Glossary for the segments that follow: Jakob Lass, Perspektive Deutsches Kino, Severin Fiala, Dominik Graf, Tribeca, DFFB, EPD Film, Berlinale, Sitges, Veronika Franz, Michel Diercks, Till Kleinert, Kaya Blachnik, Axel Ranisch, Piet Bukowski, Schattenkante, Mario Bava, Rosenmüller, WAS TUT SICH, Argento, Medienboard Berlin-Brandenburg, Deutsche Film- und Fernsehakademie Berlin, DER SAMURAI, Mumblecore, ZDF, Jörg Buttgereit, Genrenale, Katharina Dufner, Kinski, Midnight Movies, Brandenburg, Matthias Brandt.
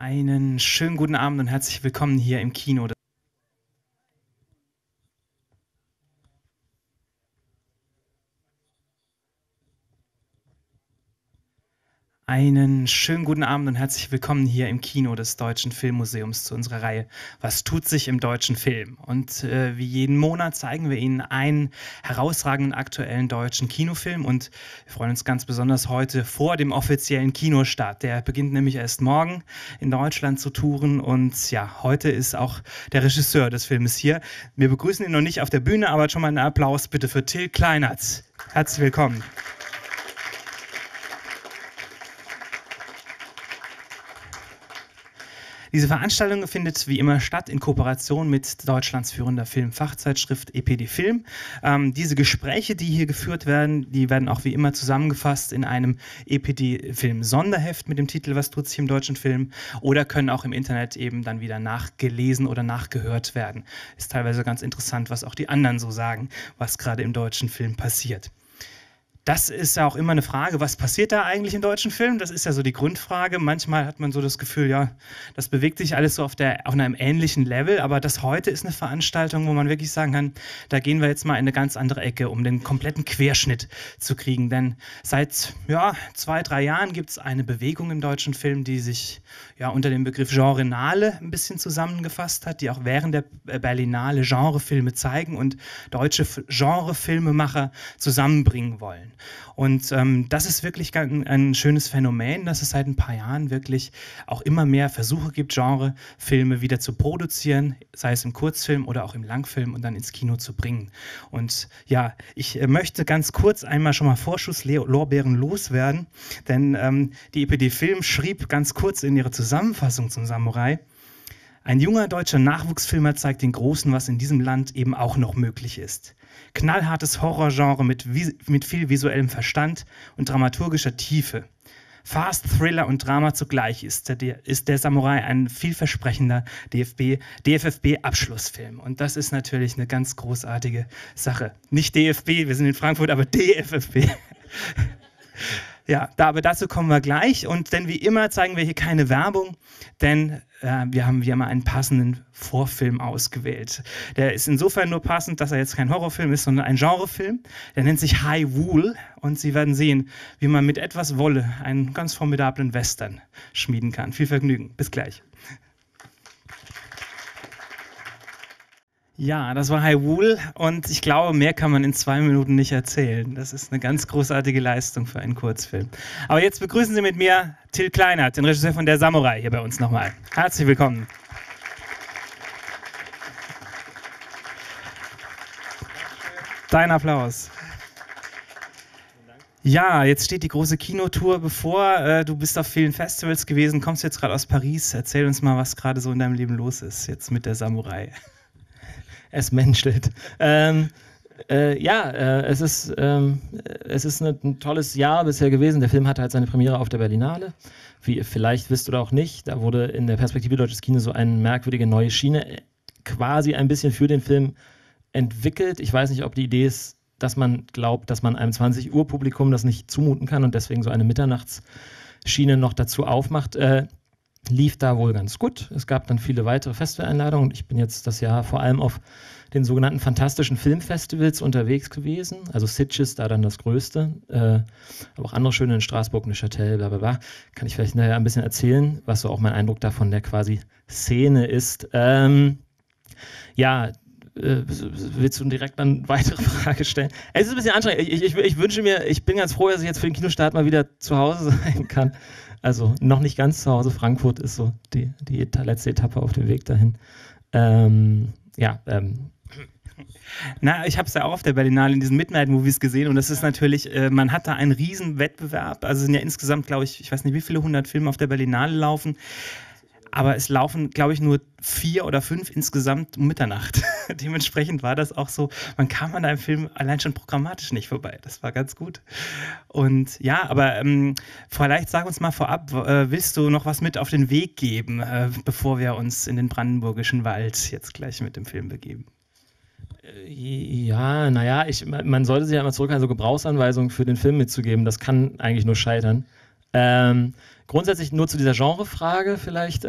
Einen schönen guten Abend und herzlich willkommen hier im Kino. Einen schönen guten Abend und herzlich willkommen hier im Kino des Deutschen Filmmuseums zu unserer Reihe Was tut sich im deutschen Film? Und wie jeden Monat zeigen wir Ihnen einen herausragenden aktuellen deutschen Kinofilm und wir freuen uns ganz besonders heute vor dem offiziellen Kinostart. Der beginnt nämlich erst morgen in Deutschland zu touren und ja, heute ist auch der Regisseur des Filmes hier. Wir begrüßen ihn noch nicht auf der Bühne, aber schon mal einen Applaus bitte für Till Kleinert. Herzlich willkommen. Diese Veranstaltung findet wie immer statt in Kooperation mit Deutschlands führender Filmfachzeitschrift EPD Film. Diese Gespräche, die hier geführt werden, die werden auch wie immer zusammengefasst in einem EPD Film Sonderheft mit dem Titel Was tut sich im deutschen Film oder können auch im Internet eben dann wieder nachgelesen oder nachgehört werden. Ist teilweise ganz interessant, was auch die anderen so sagen, was gerade im deutschen Film passiert. Das ist ja auch immer eine Frage, was passiert da eigentlich im deutschen Film? Das ist ja so die Grundfrage. Manchmal hat man so das Gefühl, ja, das bewegt sich alles so auf einem ähnlichen Level. Aber das heute ist eine Veranstaltung, wo man wirklich sagen kann, da gehen wir jetzt mal in eine ganz andere Ecke, um den kompletten Querschnitt zu kriegen. Denn seit ja, 2, 3 Jahren gibt es eine Bewegung im deutschen Film, die sich ja, unter dem Begriff Genrenale ein bisschen zusammengefasst hat, die auch während der Berlinale Genrefilme zeigen und deutsche Genrefilmemacher zusammenbringen wollen. Und das ist wirklich ein schönes Phänomen, dass es seit ein paar Jahren wirklich auch immer mehr Versuche gibt, Genrefilme wieder zu produzieren, sei es im Kurzfilm oder auch im Langfilm und dann ins Kino zu bringen. Und ja, ich möchte ganz kurz einmal schon mal Vorschusslorbeeren loswerden, denn die EPD Film schrieb ganz kurz in ihrer Zusammenfassung zum Samurai: Ein junger deutscher Nachwuchsfilmer zeigt den Großen, was in diesem Land eben auch noch möglich ist. Knallhartes Horrorgenre mit viel visuellem Verstand und dramaturgischer Tiefe. Fast, Thriller und Drama zugleich ist der Samurai ein vielversprechender DFFB-Abschlussfilm. Und das ist natürlich eine ganz großartige Sache. Nicht DFB, wir sind in Frankfurt, aber DFFB. Ja, aber dazu kommen wir gleich. Und denn wie immer zeigen wir hier keine Werbung, denn wir haben wie immer einen passenden Vorfilm ausgewählt. Der ist insofern nur passend, dass er jetzt kein Horrorfilm ist, sondern ein Genrefilm. Der nennt sich High Wool und Sie werden sehen, wie man mit etwas Wolle einen ganz formidablen Western schmieden kann. Viel Vergnügen, bis gleich. Ja, das war High Wool und ich glaube, mehr kann man in 2 Minuten nicht erzählen. Das ist eine ganz großartige Leistung für einen Kurzfilm. Aber jetzt begrüßen Sie mit mir Till Kleinert, den Regisseur von Der Samurai, hier bei uns nochmal. Herzlich willkommen. Dein Applaus. Ja, jetzt steht die große Kinotour bevor. Du bist auf vielen Festivals gewesen, kommst jetzt gerade aus Paris. Erzähl uns mal, was gerade so in deinem Leben los ist, jetzt mit Der Samurai. Es menschelt. Es ist ein tolles Jahr bisher gewesen. Der Film hatte halt seine Premiere auf der Berlinale. Wie ihr vielleicht wisst oder auch nicht, da wurde in der Perspektive Deutsches Kino so eine merkwürdige neue Schiene quasi ein bisschen für den Film entwickelt. Ich weiß nicht, ob die Idee ist, dass man glaubt, dass man einem 20 Uhr Publikum das nicht zumuten kann und deswegen so eine Mitternachtsschiene noch dazu aufmacht. Lief da wohl ganz gut. Es gab dann viele weitere Festivaleinladungen und ich bin jetzt das Jahr vor allem auf den sogenannten fantastischen Filmfestivals unterwegs gewesen. Also Sitges, da dann das größte. Aber auch andere schöne in Straßburg, Neuchâtel, bla bla bla. Kann ich vielleicht nachher ein bisschen erzählen, was so auch mein Eindruck davon der quasi Szene ist. Willst du direkt dann eine weitere Frage stellen? Es ist ein bisschen anstrengend. Ich wünsche mir, ich bin ganz froh, dass ich jetzt für den Kinostart mal wieder zu Hause sein kann. Also noch nicht ganz zu Hause. Frankfurt ist so die letzte Etappe auf dem Weg dahin. Na, ich habe es ja auch auf der Berlinale in diesen Midnight Movies gesehen und das ist natürlich, man hat da einen riesen Wettbewerb. Also sind ja insgesamt, glaube ich, ich weiß nicht, wie viele 100 Filme auf der Berlinale laufen. Aber es laufen, glaube ich, nur 4 oder 5 insgesamt um Mitternacht. Dementsprechend war das auch so, man kam an einem Film allein schon programmatisch nicht vorbei. Das war ganz gut. Und ja, aber vielleicht sag uns mal vorab, willst du noch was mit auf den Weg geben, bevor wir uns in den brandenburgischen Wald jetzt gleich mit dem Film begeben? Ja, naja, man sollte sich ja immer zurückhalten, so Gebrauchsanweisungen für den Film mitzugeben. Das kann eigentlich nur scheitern. Grundsätzlich nur zu dieser Genrefrage vielleicht,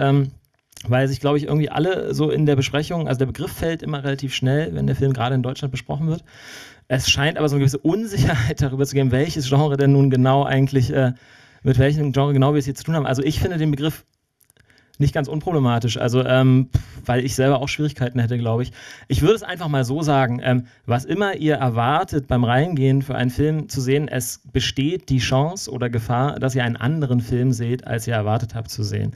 weil sich, glaube ich, irgendwie alle so in der Besprechung, also der Begriff fällt immer relativ schnell, wenn der Film gerade in Deutschland besprochen wird. Es scheint aber so eine gewisse Unsicherheit darüber zu geben, welches Genre denn nun genau eigentlich, mit welchem Genre genau wir es hier zu tun haben. Also ich finde den Begriff nicht ganz unproblematisch, also weil ich selber auch Schwierigkeiten hätte, glaube ich. Ich würde es einfach mal so sagen, was immer ihr erwartet beim Reingehen für einen Film zu sehen, es besteht die Chance oder Gefahr, dass ihr einen anderen Film seht, als ihr erwartet habt zu sehen.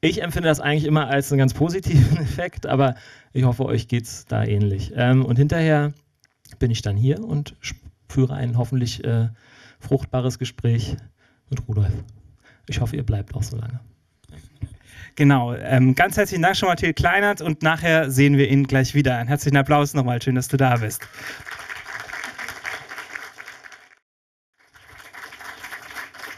Ich empfinde das eigentlich immer als einen ganz positiven Effekt, aber ich hoffe, euch geht es da ähnlich. Und hinterher bin ich dann hier und führe ein hoffentlich fruchtbares Gespräch mit Rudolf. Ich hoffe, ihr bleibt auch so lange. Genau, ganz herzlichen Dank schon mal, Till Kleinert, und nachher sehen wir ihn gleich wieder. Einen herzlichen Applaus nochmal, schön, dass du da bist.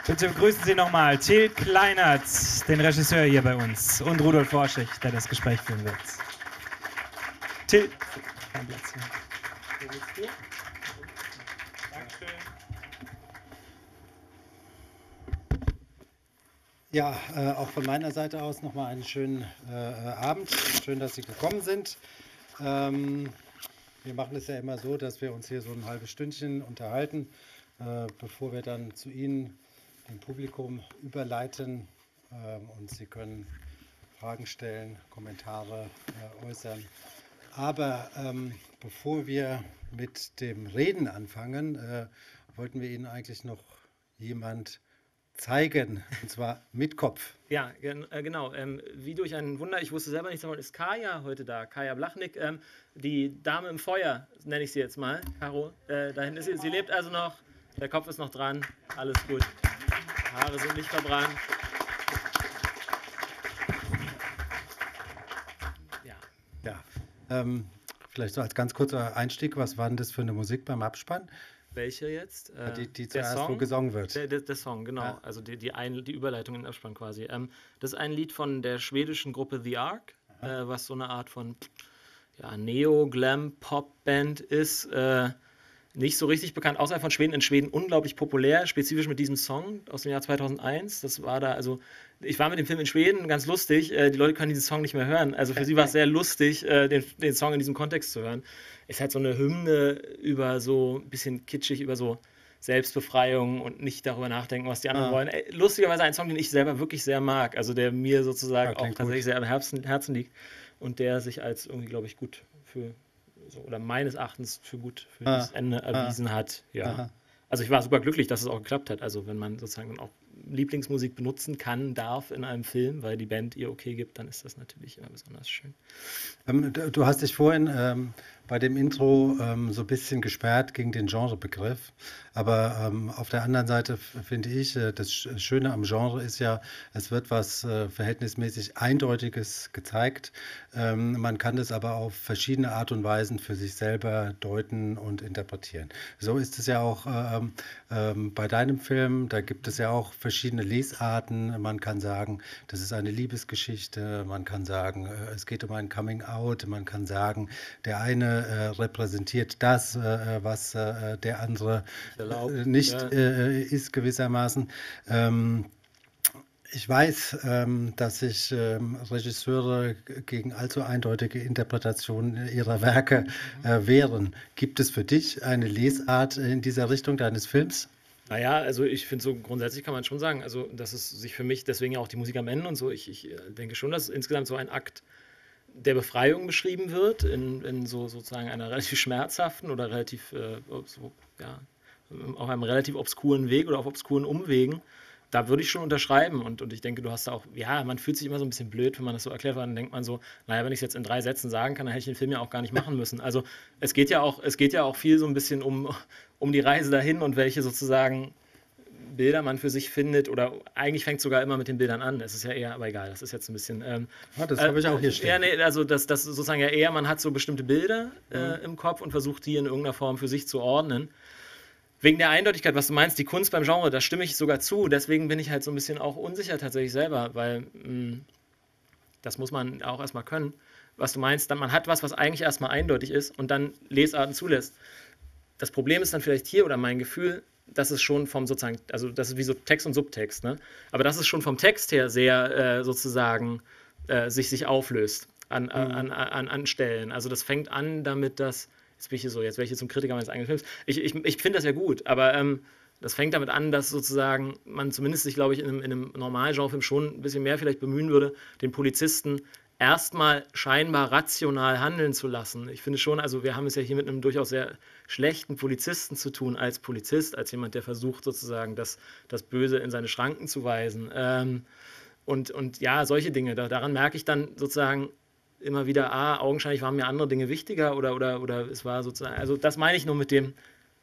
Bitte begrüßen Sie nochmal Till Kleinert, den Regisseur hier bei uns, und Rudolf Worschech, der das Gespräch führen wird. Till, kein Platz hier. Ja, auch von meiner Seite aus nochmal einen schönen Abend. Schön, dass Sie gekommen sind. Wir machen es ja immer so, dass wir uns hier so ein halbes Stündchen unterhalten, bevor wir dann zu Ihnen, dem Publikum, überleiten. Und Sie können Fragen stellen, Kommentare äußern. Aber bevor wir mit dem Reden anfangen, wollten wir Ihnen eigentlich noch jemand zeigen, und zwar mit Kopf. Ja, genau. Wie durch ein Wunder, ich wusste selber nichts davon, ist Kaya heute da, Kaya Blachnik, die Dame im Feuer, nenne ich sie jetzt mal, Caro, dahin ist sie, sie lebt also noch, der Kopf ist noch dran, alles gut, Haare sind nicht verbrannt. Ja. Ja. Vielleicht so als ganz kurzer Einstieg, was war denn das für eine Musik beim Abspann? Welche jetzt? Die zuerst, Song, wo gesungen wird. Der Song, genau. Ja. Also die Überleitung in den Abspann quasi. Das ist ein Lied von der schwedischen Gruppe The Ark, was so eine Art von ja, Neo-Glam-Pop-Band ist. Nicht so richtig bekannt, außerhalb von Schweden. In Schweden unglaublich populär, spezifisch mit diesem Song aus dem Jahr 2001. Das war da, also ich war mit dem Film in Schweden, ganz lustig. Die Leute können diesen Song nicht mehr hören. Also für sie war es sehr lustig, den Song in diesem Kontext zu hören. Ist halt so eine Hymne über so ein bisschen kitschig, über so Selbstbefreiung und nicht darüber nachdenken, was die anderen wollen. Lustigerweise ein Song, den ich selber wirklich sehr mag, also der mir sozusagen auch tatsächlich sehr am Herzen liegt und der sich als irgendwie, glaube ich, gut für, so, oder meines Erachtens für gut für das Ende erwiesen hat. Ja. Aha. Also ich war super glücklich, dass es auch geklappt hat. Also wenn man sozusagen dann auch Lieblingsmusik benutzen kann, darf in einem Film, weil die Band ihr okay gibt, dann ist das natürlich immer besonders schön. Du hast dich vorhin bei dem Intro so ein bisschen gesperrt gegen den Genrebegriff, aber auf der anderen Seite finde ich, das Schöne am Genre ist ja, es wird was verhältnismäßig Eindeutiges gezeigt. Man kann das aber auf verschiedene Art und Weisen für sich selber deuten und interpretieren. So ist es ja auch bei deinem Film, da gibt es ja auch verschiedene Lesarten. Man kann sagen, das ist eine Liebesgeschichte, man kann sagen, es geht um ein Coming-out, man kann sagen, der eine repräsentiert das, was der andere nicht ist gewissermaßen. Ich weiß, dass sich Regisseure gegen allzu eindeutige Interpretationen ihrer Werke wehren. Gibt es für dich eine Lesart in dieser Richtung deines Films? Naja, also ich finde so grundsätzlich kann man schon sagen, also dass es sich für mich, deswegen auch die Musik am Ende und so, ich denke schon, dass insgesamt so ein Akt der Befreiung beschrieben wird, in so sozusagen einer relativ schmerzhaften oder relativ, so, ja, auf einem relativ obskuren Weg oder auf obskuren Umwegen. Da würde ich schon unterschreiben und ich denke, du hast da auch, ja, man fühlt sich immer so ein bisschen blöd, wenn man das so erklärt, weil dann denkt man so, naja, wenn ich es jetzt in 3 Sätzen sagen kann, dann hätte ich den Film ja auch gar nicht machen müssen. Also es geht ja auch viel so ein bisschen um die Reise dahin und welche sozusagen Bilder man für sich findet, oder eigentlich fängt es sogar immer mit den Bildern an, es ist ja eher, aber egal, das ist jetzt ein bisschen... das habe ich auch hier stehen. Ja, nee, also das sozusagen ja eher, man hat so bestimmte Bilder im Kopf und versucht, die in irgendeiner Form für sich zu ordnen. Wegen der Eindeutigkeit, was du meinst, die Kunst beim Genre, da stimme ich sogar zu, deswegen bin ich halt so ein bisschen auch unsicher tatsächlich selber, weil das muss man auch erstmal können, was du meinst, dann man hat was eigentlich erstmal eindeutig ist und dann Lesarten zulässt. Das Problem ist dann vielleicht hier, oder mein Gefühl, das ist schon vom sozusagen, also das ist wie so Text und Subtext, ne? Aber das ist schon vom Text her sehr sozusagen sich auflöst an Stellen. Also das fängt an damit, dass, jetzt werde ich hier zum Kritiker meines eigenen Films, ich finde das ja gut, aber das fängt damit an, dass sozusagen man zumindest sich, glaube ich, in einem Normalgenrefilm schon ein bisschen mehr vielleicht bemühen würde, den Polizisten erstmal scheinbar rational handeln zu lassen. Ich finde schon, also wir haben es ja hier mit einem durchaus sehr schlechten Polizisten zu tun als Polizist, als jemand, der versucht sozusagen das Böse in seine Schranken zu weisen. Und ja, solche Dinge, daran merke ich dann sozusagen immer wieder, augenscheinlich waren mir andere Dinge wichtiger oder es war sozusagen, also das meine ich nur mit dem,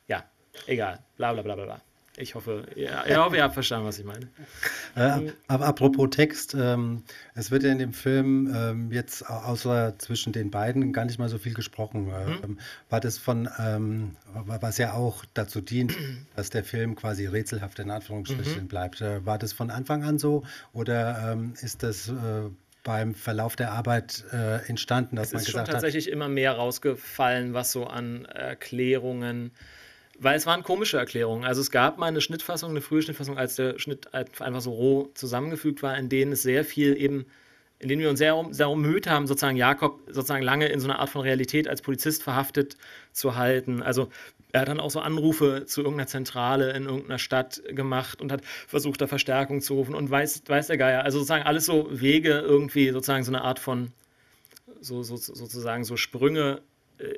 ja, egal, bla bla bla bla. Ich hoffe, ihr habt verstanden, was ich meine. Aber apropos Text, es wird ja in dem Film jetzt außer zwischen den beiden gar nicht mal so viel gesprochen. Was ja auch dazu dient, dass der Film quasi rätselhaft in Anführungsstrichen bleibt. War das von Anfang an so oder ist das beim Verlauf der Arbeit entstanden, dass man gesagt hat? Es ist schon tatsächlich immer mehr rausgefallen, was so an Erklärungen. Weil es waren komische Erklärungen. Also es gab mal eine Schnittfassung, eine frühe Schnittfassung, als der Schnitt einfach so roh zusammengefügt war, in denen es sehr viel eben, in denen wir uns sehr darum bemüht haben, sozusagen Jakob sozusagen lange in so einer Art von Realität als Polizist verhaftet zu halten. Also er hat dann auch so Anrufe zu irgendeiner Zentrale in irgendeiner Stadt gemacht und hat versucht, da Verstärkung zu rufen und weiß der Geier. Also sozusagen alles so Wege irgendwie, sozusagen so eine Art von, sozusagen so Sprünge,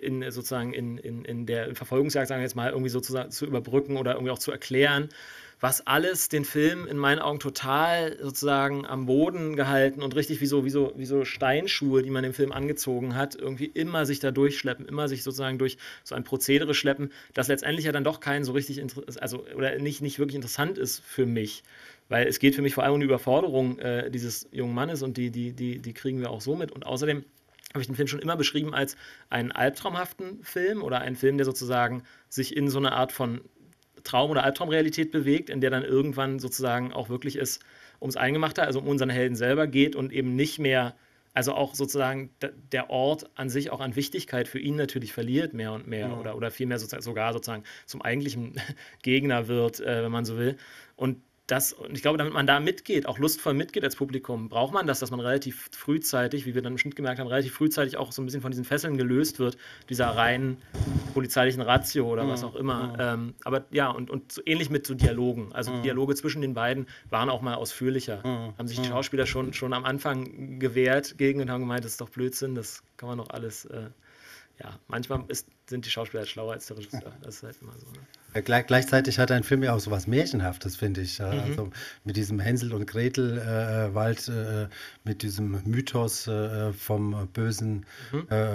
in der Verfolgungsjagd, sagen wir jetzt mal, irgendwie sozusagen zu überbrücken oder irgendwie auch zu erklären, was alles den Film in meinen Augen total sozusagen am Boden gehalten und richtig wie so Steinschuhe, die man dem Film angezogen hat, irgendwie immer sich da durchschleppen, immer sich sozusagen durch so ein Prozedere schleppen, das letztendlich ja dann doch keinen so richtig, nicht wirklich interessant ist für mich. Weil es geht für mich vor allem um die Überforderung dieses jungen Mannes und die kriegen wir auch so mit. Und außerdem habe ich den Film schon immer beschrieben als einen albtraumhaften Film oder einen Film, der sozusagen sich in so eine Art von Traum- oder Albtraumrealität bewegt, in der dann irgendwann sozusagen auch wirklich es ums Eingemachte, also um unseren Helden selber geht und eben nicht mehr, also auch sozusagen der Ort an sich auch an Wichtigkeit für ihn natürlich verliert mehr und mehr oder vielmehr sogar zum eigentlichen Gegner wird, wenn man so will. Und ich glaube, damit man da mitgeht, auch lustvoll mitgeht als Publikum, braucht man das, dass man relativ frühzeitig, wie wir dann im Schnitt gemerkt haben, auch so ein bisschen von diesen Fesseln gelöst wird, dieser reinen polizeilichen Ratio oder was auch immer. Aber ja, und so ähnlich mit so Dialogen. Also Dialoge zwischen den beiden waren auch mal ausführlicher. Haben sich die Schauspieler schon am Anfang gewehrt gegen und haben gemeint, das ist doch Blödsinn, das kann man doch alles. Manchmal sind die Schauspieler halt schlauer als der Regisseur. Das ist halt immer so. Ne? Ja, gleichzeitig hat ein Film ja auch so was Märchenhaftes, finde ich. Also mit diesem Hänsel und Gretel Wald, mit diesem Mythos vom bösen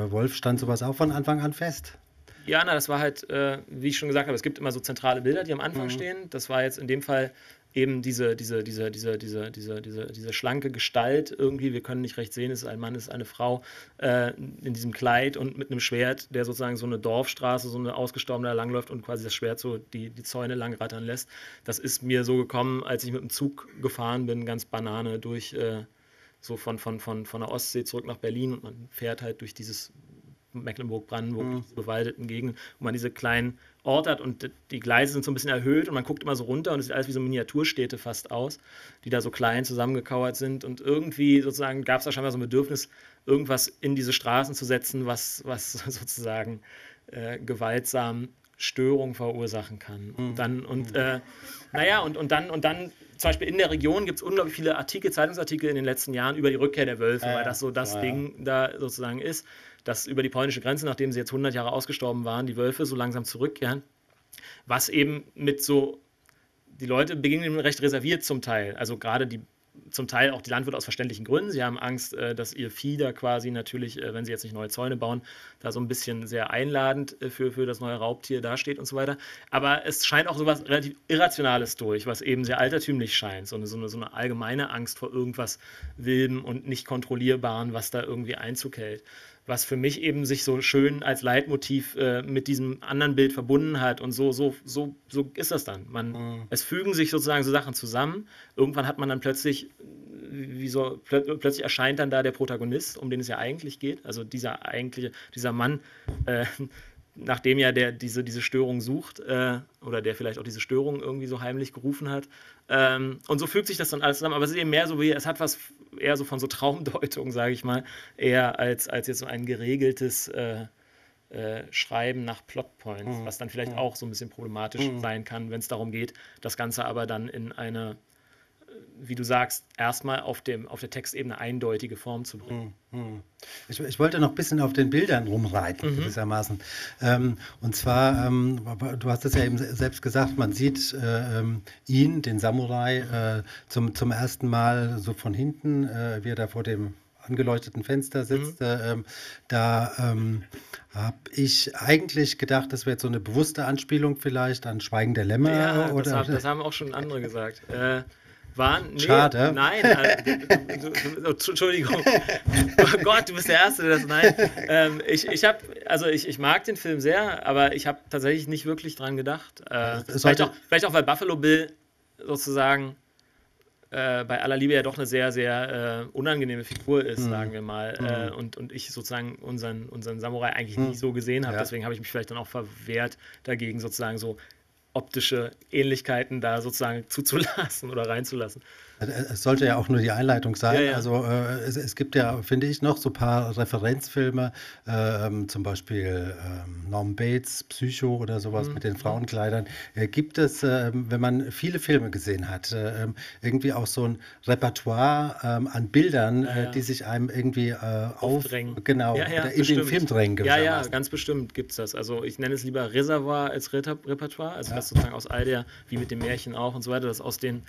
Wolf stand sowas auch von Anfang an fest. Ja, das war halt, wie ich schon gesagt habe, es gibt immer so zentrale Bilder, die am Anfang stehen. Das war jetzt in dem Fall eben diese schlanke Gestalt irgendwie, wir können nicht recht sehen, es ist ein Mann, es ist eine Frau, in diesem Kleid und mit einem Schwert, der sozusagen so eine Dorfstraße, so eine ausgestorbene da langläuft und quasi das Schwert so die Zäune langrattern lässt. Das ist mir so gekommen, als ich mit dem Zug gefahren bin, ganz Banane durch, so von der Ostsee zurück nach Berlin und man fährt halt durch dieses Mecklenburg, Brandenburg, diese bewaldeten Gegenden, wo man diese kleinen Orte hat und die Gleise sind so ein bisschen erhöht und man guckt immer so runter und es sieht alles wie so Miniaturstädte fast aus, die da so klein zusammengekauert sind und irgendwie sozusagen gab es da scheinbar so ein Bedürfnis, irgendwas in diese Straßen zu setzen, was sozusagen gewaltsam Störung verursachen kann. Und dann zum Beispiel in der Region gibt es unglaublich viele Zeitungsartikel in den letzten Jahren über die Rückkehr der Wölfe, weil das so das Ding da sozusagen ist, dass über die polnische Grenze, nachdem sie jetzt 100 Jahre ausgestorben waren, die Wölfe so langsam zurückkehren, was eben mit so, die Leute begegnen recht reserviert zum Teil, also gerade die, zum Teil auch die Landwirte aus verständlichen Gründen, sie haben Angst, dass ihr Vieh da quasi natürlich, wenn sie jetzt nicht neue Zäune bauen, da so ein bisschen sehr einladend für das neue Raubtier dasteht und so weiter, aber es scheint auch sowas relativ Irrationales durch, was eben sehr altertümlich scheint, so eine allgemeine Angst vor irgendwas Wilden und nicht Kontrollierbaren, was da irgendwie Einzug hält. Was für mich eben sich so schön als Leitmotiv mit diesem anderen Bild verbunden hat und so ist das dann. Es fügen sich sozusagen so Sachen zusammen. Irgendwann hat man dann plötzlich erscheint dann da der Protagonist, um den es ja eigentlich geht. Also dieser Mann nachdem ja der diese Störung sucht oder der vielleicht auch diese Störung irgendwie so heimlich gerufen hat. Und so fügt sich das dann alles zusammen. Aber es ist eben mehr so wie, es hat was eher so von so Traumdeutung, sage ich mal, eher als jetzt so ein geregeltes Schreiben nach Plotpoints, was dann vielleicht auch so ein bisschen problematisch sein kann, wenn es darum geht, das Ganze aber dann in eine, wie du sagst, erstmal auf der Textebene eindeutige Form zu bringen. Ich wollte noch ein bisschen auf den Bildern rumreiten, gewissermaßen. Und zwar, du hast es ja eben selbst gesagt, man sieht ihn, den Samurai, zum ersten Mal so von hinten, wie er da vor dem angeleuchteten Fenster sitzt. Habe ich eigentlich gedacht, das wäre jetzt so eine bewusste Anspielung vielleicht an Schweigen der Lämmer. Ja, oder? Das haben auch schon andere gesagt. Schade. Nein, Entschuldigung. Oh Gott, du bist der Erste, der das nein. Ich mag den Film sehr, aber ich habe tatsächlich nicht wirklich dran gedacht. Vielleicht auch, weil Buffalo Bill sozusagen bei aller Liebe ja doch eine sehr, sehr unangenehme Figur ist, sagen wir mal. Und ich sozusagen unseren Samurai eigentlich nicht so gesehen habe. Ja. Deswegen habe ich mich vielleicht dann auch verwehrt dagegen, sozusagen so optische Ähnlichkeiten da sozusagen zuzulassen oder reinzulassen. Es sollte ja auch nur die Einleitung sein. Ja, ja. Also es gibt ja, finde ich, noch so ein paar Referenzfilme, zum Beispiel Norman Bates, Psycho oder sowas mit den Frauenkleidern. Gibt es, wenn man viele Filme gesehen hat, irgendwie auch so ein Repertoire an Bildern, die sich einem irgendwie aufdrängen. Den Film drängen. Ja, ganz bestimmt gibt es das. Also ich nenne es lieber Reservoir als Repertoire. Also das sozusagen aus all der, wie mit dem Märchen auch und so weiter, das aus den.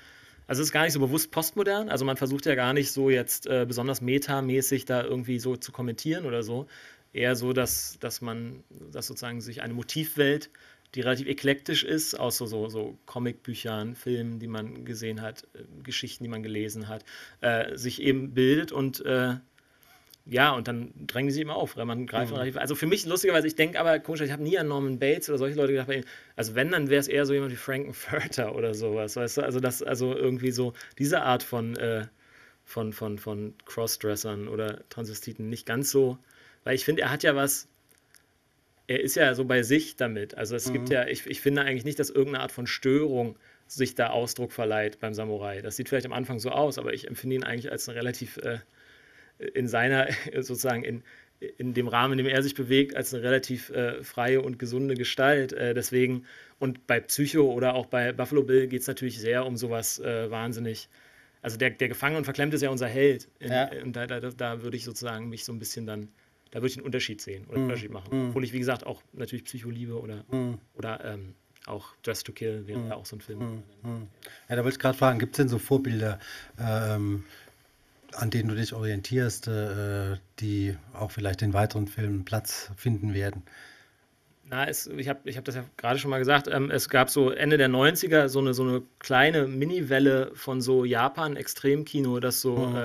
Also es ist gar nicht so bewusst postmodern, also man versucht ja gar nicht so jetzt besonders metamäßig da irgendwie so zu kommentieren oder so. Eher so, dass sozusagen sich eine Motivwelt, die relativ eklektisch ist, aus so Comicbüchern, Filmen, die man gesehen hat, Geschichten, die man gelesen hat, sich eben bildet und und dann drängen die sich immer auf, weil man greift relativ. Also für mich, lustigerweise, ich denke aber, komisch, ich habe nie an Norman Bates oder solche Leute gedacht, bei ihm, also wenn, dann wäre es eher so jemand wie Frankenfurter oder sowas, weißt du, also irgendwie so diese Art von Crossdressern oder Transvestiten nicht ganz so, weil ich finde, er hat ja was, er ist ja so bei sich damit, also es gibt ja, ich finde eigentlich nicht, dass irgendeine Art von Störung sich da Ausdruck verleiht beim Samurai, das sieht vielleicht am Anfang so aus, aber ich empfinde ihn eigentlich als eine relativ, in seiner, sozusagen in dem Rahmen, in dem er sich bewegt, als eine relativ freie und gesunde Gestalt. Deswegen, und bei Psycho oder auch bei Buffalo Bill geht es natürlich sehr um sowas wahnsinnig. Also der Gefangene und Verklemmte ist ja unser Held. Und da würde ich sozusagen mich so ein bisschen dann, da würde ich einen Unterschied sehen oder einen Unterschied machen. Obwohl ich, wie gesagt, auch natürlich Psycholiebe oder auch Dress to Kill wäre ja auch so ein Film. Ja, da wollte ich gerade fragen, gibt es denn so Vorbilder, an denen du dich orientierst, die auch vielleicht in weiteren Filmen Platz finden werden? Na, ich hab das ja gerade schon mal gesagt, es gab so Ende der 90er so eine kleine Mini-Welle von so Japan-Extremkino, das so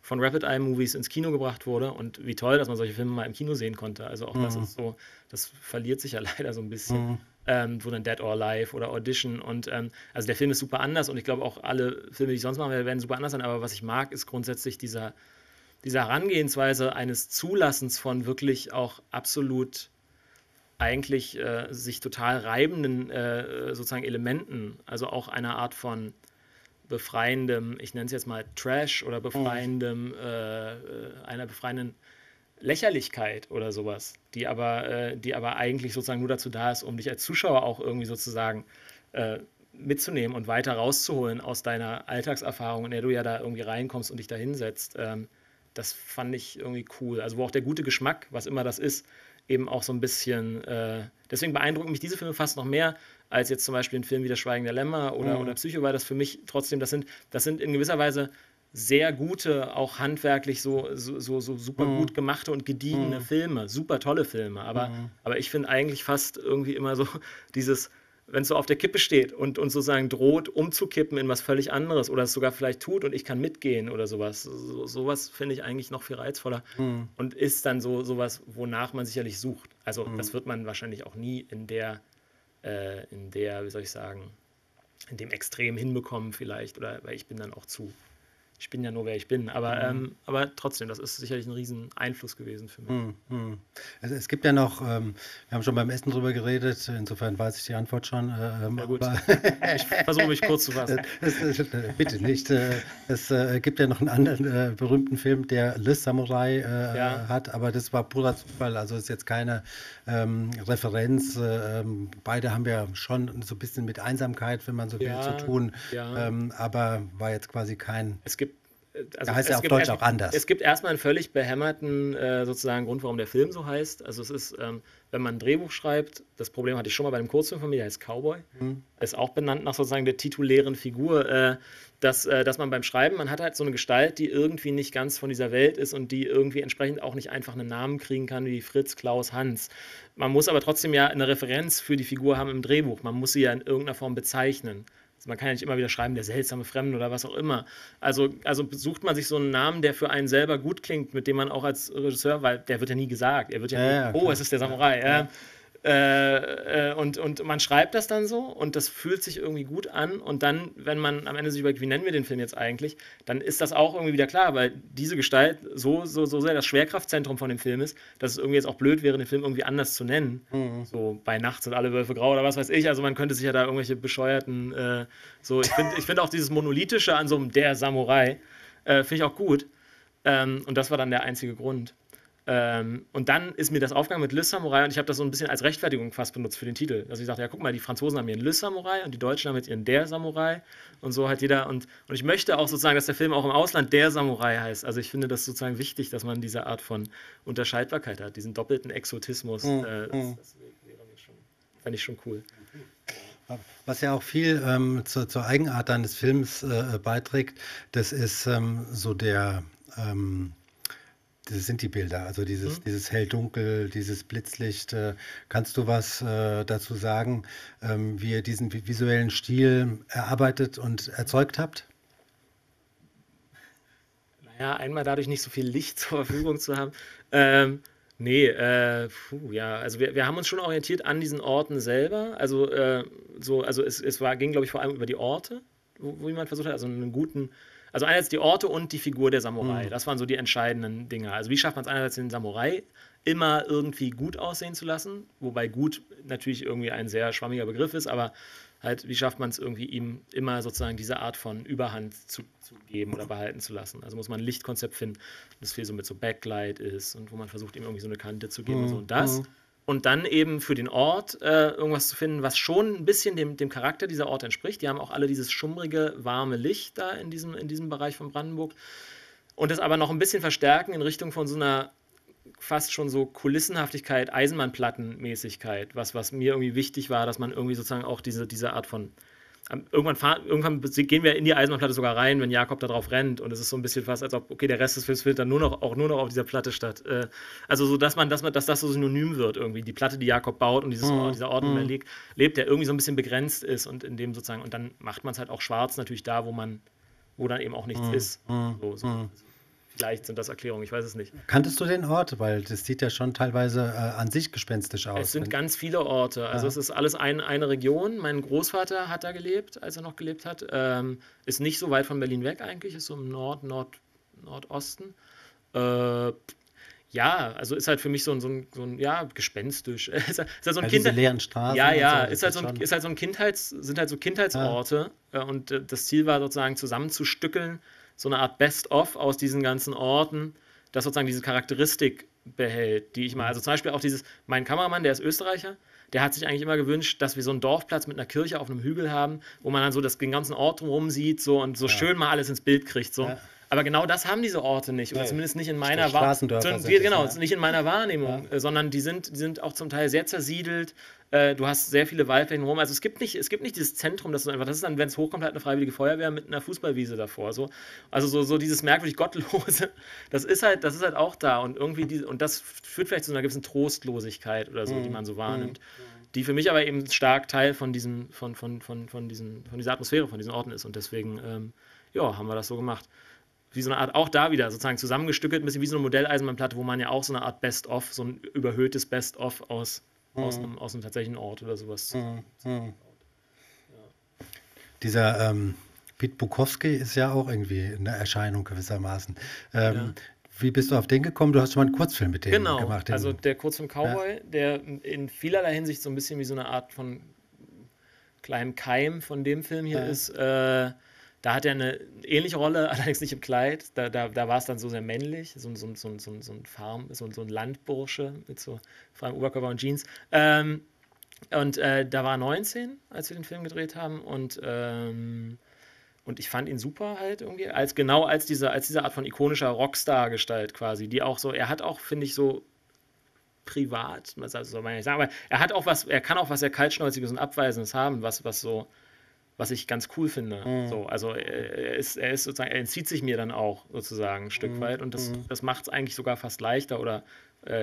von Rapid Eye Movies ins Kino gebracht wurde und wie toll, dass man solche Filme mal im Kino sehen konnte. Also auch das ist so, das verliert sich ja leider so ein bisschen. Wo dann Dead or Alive oder Audition und also der Film ist super anders und ich glaube auch alle Filme, die ich sonst machen werde, werden super anders sein, aber was ich mag, ist grundsätzlich dieser Herangehensweise eines Zulassens von wirklich auch absolut eigentlich sich total reibenden sozusagen Elementen, also auch einer Art von befreiendem, ich nenne es jetzt mal Trash oder befreiendem, einer befreienden Lächerlichkeit oder sowas, die aber eigentlich sozusagen nur dazu da ist, um dich als Zuschauer auch irgendwie sozusagen mitzunehmen und weiter rauszuholen aus deiner Alltagserfahrung, in der du ja da irgendwie reinkommst und dich da hinsetzt. Das fand ich irgendwie cool. Also wo auch der gute Geschmack, was immer das ist, eben auch so ein bisschen, deswegen beeindrucken mich diese Filme fast noch mehr, als jetzt zum Beispiel ein Film wie Das Schweigen der Lämmer oder Psycho, weil das für mich trotzdem, das sind in gewisser Weise sehr gute, auch handwerklich so super gut gemachte und gediegene Filme, super tolle Filme, aber ich finde eigentlich fast irgendwie immer so dieses, wenn es so auf der Kippe steht und sozusagen droht umzukippen in was völlig anderes oder es sogar vielleicht tut und ich kann mitgehen oder sowas, sowas finde ich eigentlich noch viel reizvoller und ist dann so sowas, wonach man sicherlich sucht. Also das wird man wahrscheinlich auch nie in dem Extrem hinbekommen vielleicht, oder weil ich bin dann auch zu ich bin ja nur, wer ich bin. Aber trotzdem, das ist sicherlich ein riesen Einfluss gewesen für mich. Also es gibt ja noch, wir haben schon beim Essen drüber geredet, insofern weiß ich die Antwort schon. Na gut, ich versuche mich kurz zu fassen. Bitte nicht. Es gibt ja noch einen anderen berühmten Film, der Le Samurai hat, aber das war purer Zufall, also ist jetzt keine Referenz. Beide haben ja schon so ein bisschen mit Einsamkeit, wenn man so will, zu tun, aber war jetzt quasi kein... Also heißt ja auf Deutsch auch anders. Es gibt erstmal einen völlig behämmerten sozusagen Grund, warum der Film so heißt. Also es ist, wenn man ein Drehbuch schreibt, das Problem hatte ich schon mal bei einem Kurzfilm von mir, der heißt Cowboy. Ist auch benannt nach sozusagen der titulären Figur, dass man beim Schreiben, man hat halt so eine Gestalt, die irgendwie nicht ganz von dieser Welt ist und die irgendwie entsprechend auch nicht einfach einen Namen kriegen kann wie Fritz, Klaus, Hans. Man muss aber trotzdem ja eine Referenz für die Figur haben im Drehbuch. Man muss sie ja in irgendeiner Form bezeichnen. Man kann ja nicht immer wieder schreiben, der seltsame Fremde oder was auch immer. Also sucht man sich so einen Namen, der für einen selber gut klingt, mit dem man auch als Regisseur, weil der wird ja nie gesagt, er wird ja nie, oh, es ist der Samurai. Und man schreibt das dann so und das fühlt sich irgendwie gut an und dann, wenn man am Ende sich überlegt, wie nennen wir den Film jetzt eigentlich, dann ist das auch irgendwie wieder klar, weil diese Gestalt so sehr das Schwerkraftzentrum von dem Film ist, dass es irgendwie jetzt auch blöd wäre, den Film irgendwie anders zu nennen. So bei Nacht sind alle Wölfe grau oder was weiß ich, also man könnte sich ja da irgendwelche bescheuerten, ich find auch dieses Monolithische an so einem Der Samurai, finde ich auch gut, und das war dann der einzige Grund. Und dann ist mir das aufgegangen mit Le Samurai und ich habe das so ein bisschen als Rechtfertigung fast benutzt für den Titel. Also ich dachte, ja guck mal, die Franzosen haben ihren Le Samurai und die Deutschen haben jetzt ihren Der Samurai und so hat jeder und ich möchte auch sozusagen, dass der Film auch im Ausland Der Samurai heißt. Also ich finde das sozusagen wichtig, dass man diese Art von Unterscheidbarkeit hat, diesen doppelten Exotismus. Fand ich schon cool. Was ja auch viel zur Eigenart dann des Films beiträgt, das ist so der... Das sind die Bilder, also dieses Hell-Dunkel, dieses Blitzlicht. Kannst du was dazu sagen, wie ihr diesen visuellen Stil erarbeitet und erzeugt habt? Naja, einmal dadurch nicht so viel Licht zur Verfügung zu haben. Also wir haben uns schon orientiert an diesen Orten selber. Es ging, glaube ich, vor allem über die Orte, wo jemand versucht hat, also einen guten... Also einerseits die Orte und die Figur der Samurai, das waren so die entscheidenden Dinge. Also wie schafft man es einerseits, den Samurai immer irgendwie gut aussehen zu lassen, wobei gut natürlich irgendwie ein sehr schwammiger Begriff ist, aber halt wie schafft man es irgendwie, ihm immer sozusagen diese Art von Überhand zu geben oder behalten zu lassen. Also muss man ein Lichtkonzept finden, das viel so mit so Backlight ist und wo man versucht, ihm irgendwie so eine Kante zu geben und so und das. Und dann eben für den Ort irgendwas zu finden, was schon ein bisschen dem Charakter dieser Orte entspricht. Die haben auch alle dieses schummrige, warme Licht da in diesem Bereich von Brandenburg. Und das aber noch ein bisschen verstärken in Richtung von so einer fast schon so Kulissenhaftigkeit, Eisenbahnplattenmäßigkeit. Was mir irgendwie wichtig war, dass man irgendwie sozusagen auch diese Art von... Irgendwann gehen wir in die Eisenbahnplatte sogar rein, wenn Jakob da drauf rennt und es ist so ein bisschen fast, als ob, okay, der Rest des Films findet dann nur noch auf dieser Platte statt. Also so, dass das so synonym wird irgendwie, die Platte, die Jakob baut und dieser Ort, in der lebt, der irgendwie so ein bisschen begrenzt ist und in dem sozusagen, und dann macht man es halt auch schwarz natürlich da, wo dann eben auch nichts ist. Vielleicht sind das Erklärungen, ich weiß es nicht. Kanntest du den Ort? Weil das sieht ja schon teilweise an sich gespenstisch aus. Es sind ganz viele Orte. Also es ist alles eine Region. Mein Großvater hat da gelebt, als er noch gelebt hat. Ist nicht so weit von Berlin weg eigentlich, ist so im Nordosten. Also ist halt für mich so ein gespenstisch. Ist halt so ein diese leeren Straßen. Sind halt so Kindheitsorte. Und das Ziel war sozusagen zusammenzustückeln, so eine Art Best-of aus diesen ganzen Orten, das sozusagen diese Charakteristik behält, die ich mal, also zum Beispiel auch mein Kameramann, der ist Österreicher, der hat sich eigentlich immer gewünscht, dass wir so einen Dorfplatz mit einer Kirche auf einem Hügel haben, wo man dann so den ganzen Ort drumherum sieht so, und so schön mal alles ins Bild kriegt. So. Ja. Aber genau das haben diese Orte nicht, oder zumindest nicht in meiner Wahrnehmung. Genau, nicht in meiner Wahrnehmung, sondern die sind auch zum Teil sehr zersiedelt. Du hast sehr viele Waldflächen rum. Also es gibt nicht dieses Zentrum, das ist dann, wenn es hochkommt, halt eine freiwillige Feuerwehr mit einer Fußballwiese davor. So. Also so dieses merkwürdig Gottlose, das ist halt auch da. Und irgendwie und das führt vielleicht zu einer gewissen Trostlosigkeit oder so, die man so wahrnimmt. Die für mich aber eben stark Teil von dieser Atmosphäre, von diesen Orten ist. Und deswegen haben wir das so gemacht. Wie so eine Art, auch da wieder sozusagen zusammengestückelt, ein bisschen wie so eine Modelleisenbahnplatte, wo man ja auch so eine Art Best-of, so ein überhöhtes Best-of aus einem tatsächlichen Ort oder sowas. Dieser Piet Bukowski ist ja auch irgendwie eine Erscheinung gewissermaßen. Ja. Wie bist du auf den gekommen? Du hast schon mal einen Kurzfilm mit dem gemacht. Genau, also der Kurzfilm Cowboy, der in vielerlei Hinsicht so ein bisschen wie so eine Art von kleinem Keim von dem Film hier ist. Da hat er eine ähnliche Rolle, allerdings nicht im Kleid. Da war es dann so sehr männlich, so ein Landbursche mit so freiem Oberkörper und Jeans. Da war er 19, als wir den Film gedreht haben, und ich fand ihn super halt irgendwie, als diese Art von ikonischer Rockstar-Gestalt quasi, die auch so, er hat auch, finde ich, so privat, also soll man ja nicht sagen, aber er hat auch was, er kann auch was sehr Kaltschnäuziges und Abweisendes haben, was ich ganz cool finde. Mhm. So, also er ist sozusagen, er entzieht sich mir dann auch sozusagen ein Stück weit, und das macht es eigentlich sogar fast leichter, oder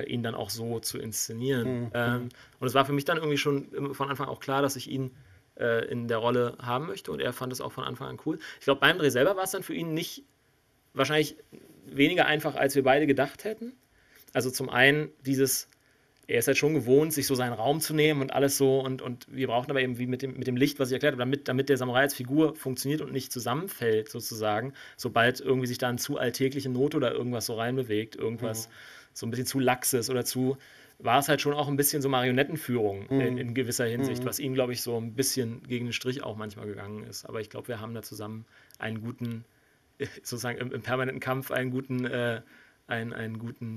ihn dann auch so zu inszenieren. Mhm. Und es war für mich dann irgendwie schon von Anfang auch klar, dass ich ihn in der Rolle haben möchte, und er fand es auch von Anfang an cool. Ich glaube, beim Dreh selber war es dann für ihn nicht, wahrscheinlich weniger einfach, als wir beide gedacht hätten. Also zum einen er ist halt schon gewohnt, sich so seinen Raum zu nehmen und alles so, und wir brauchten aber eben, wie mit dem Licht, was ich erklärt habe, damit der Samurai als Figur funktioniert und nicht zusammenfällt sozusagen, sobald irgendwie sich da eine zu alltägliche Note oder irgendwas so reinbewegt, irgendwas so ein bisschen zu laxes oder zu, war es halt schon auch ein bisschen so Marionettenführung in gewisser Hinsicht, was ihm, glaube ich, so ein bisschen gegen den Strich auch manchmal gegangen ist. Aber ich glaube, wir haben da zusammen einen guten, sozusagen im permanenten Kampf einen guten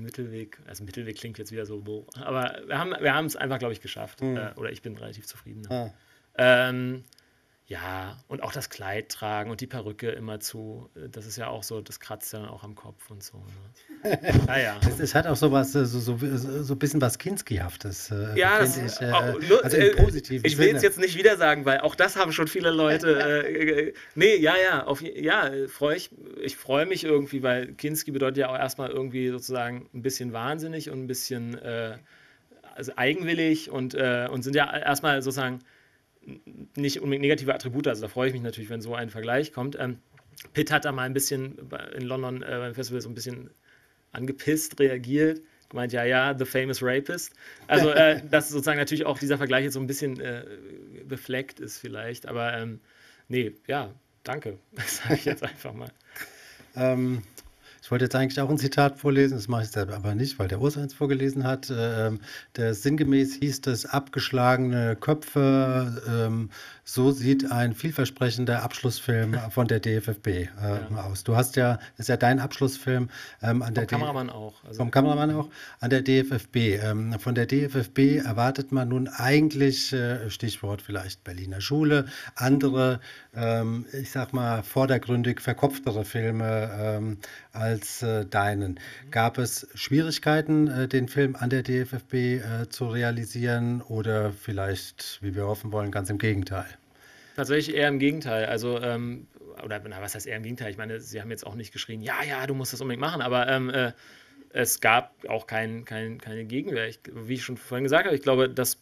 Mittelweg. Also Mittelweg klingt jetzt wieder so, boh. Aber wir haben es einfach, glaube ich, geschafft. Oder ich bin relativ zufrieden. Ah. Ja, und auch das Kleid tragen und die Perücke immer zu, das ist ja auch so, das kratzt ja dann auch am Kopf und so. Ne? Naja. Es hat auch sowas, so ein bisschen was Kinski-haftes. Ja, im positiven ich will Sinne. Es jetzt nicht wieder sagen, weil auch das haben schon viele Leute. Ich freue mich irgendwie, weil Kinski bedeutet ja auch erstmal irgendwie sozusagen ein bisschen wahnsinnig und ein bisschen eigenwillig und sind ja erstmal sozusagen nicht unbedingt negative Attribute, also da freue ich mich natürlich, wenn so ein Vergleich kommt. Pitt hat da mal ein bisschen in London beim Festival so ein bisschen angepisst reagiert, gemeint, the famous rapist. Also, dass sozusagen natürlich auch dieser Vergleich jetzt so ein bisschen befleckt ist vielleicht, aber danke, das sage ich jetzt einfach mal. Ich wollte jetzt eigentlich auch ein Zitat vorlesen, das mache ich jetzt aber nicht, weil der Urs eins vorgelesen hat. Der sinngemäß hieß das: abgeschlagene Köpfe, so sieht ein vielversprechender Abschlussfilm von der DFFB aus. Du hast ja, das ist ja dein Abschlussfilm. Vom Kameramann auch, an der DFFB. Von der DFFB erwartet man nun eigentlich, Stichwort vielleicht Berliner Schule, andere, ich sag mal, vordergründig verkopftere Filme als deinen. Gab es Schwierigkeiten, den Film an der DFFB zu realisieren, oder vielleicht, wie wir hoffen wollen, ganz im Gegenteil? Tatsächlich eher im Gegenteil. Also, was heißt eher im Gegenteil? Ich meine, sie haben jetzt auch nicht geschrien, du musst das unbedingt machen, aber es gab auch keine Gegenwehr. Wie ich schon vorhin gesagt habe, ich glaube, das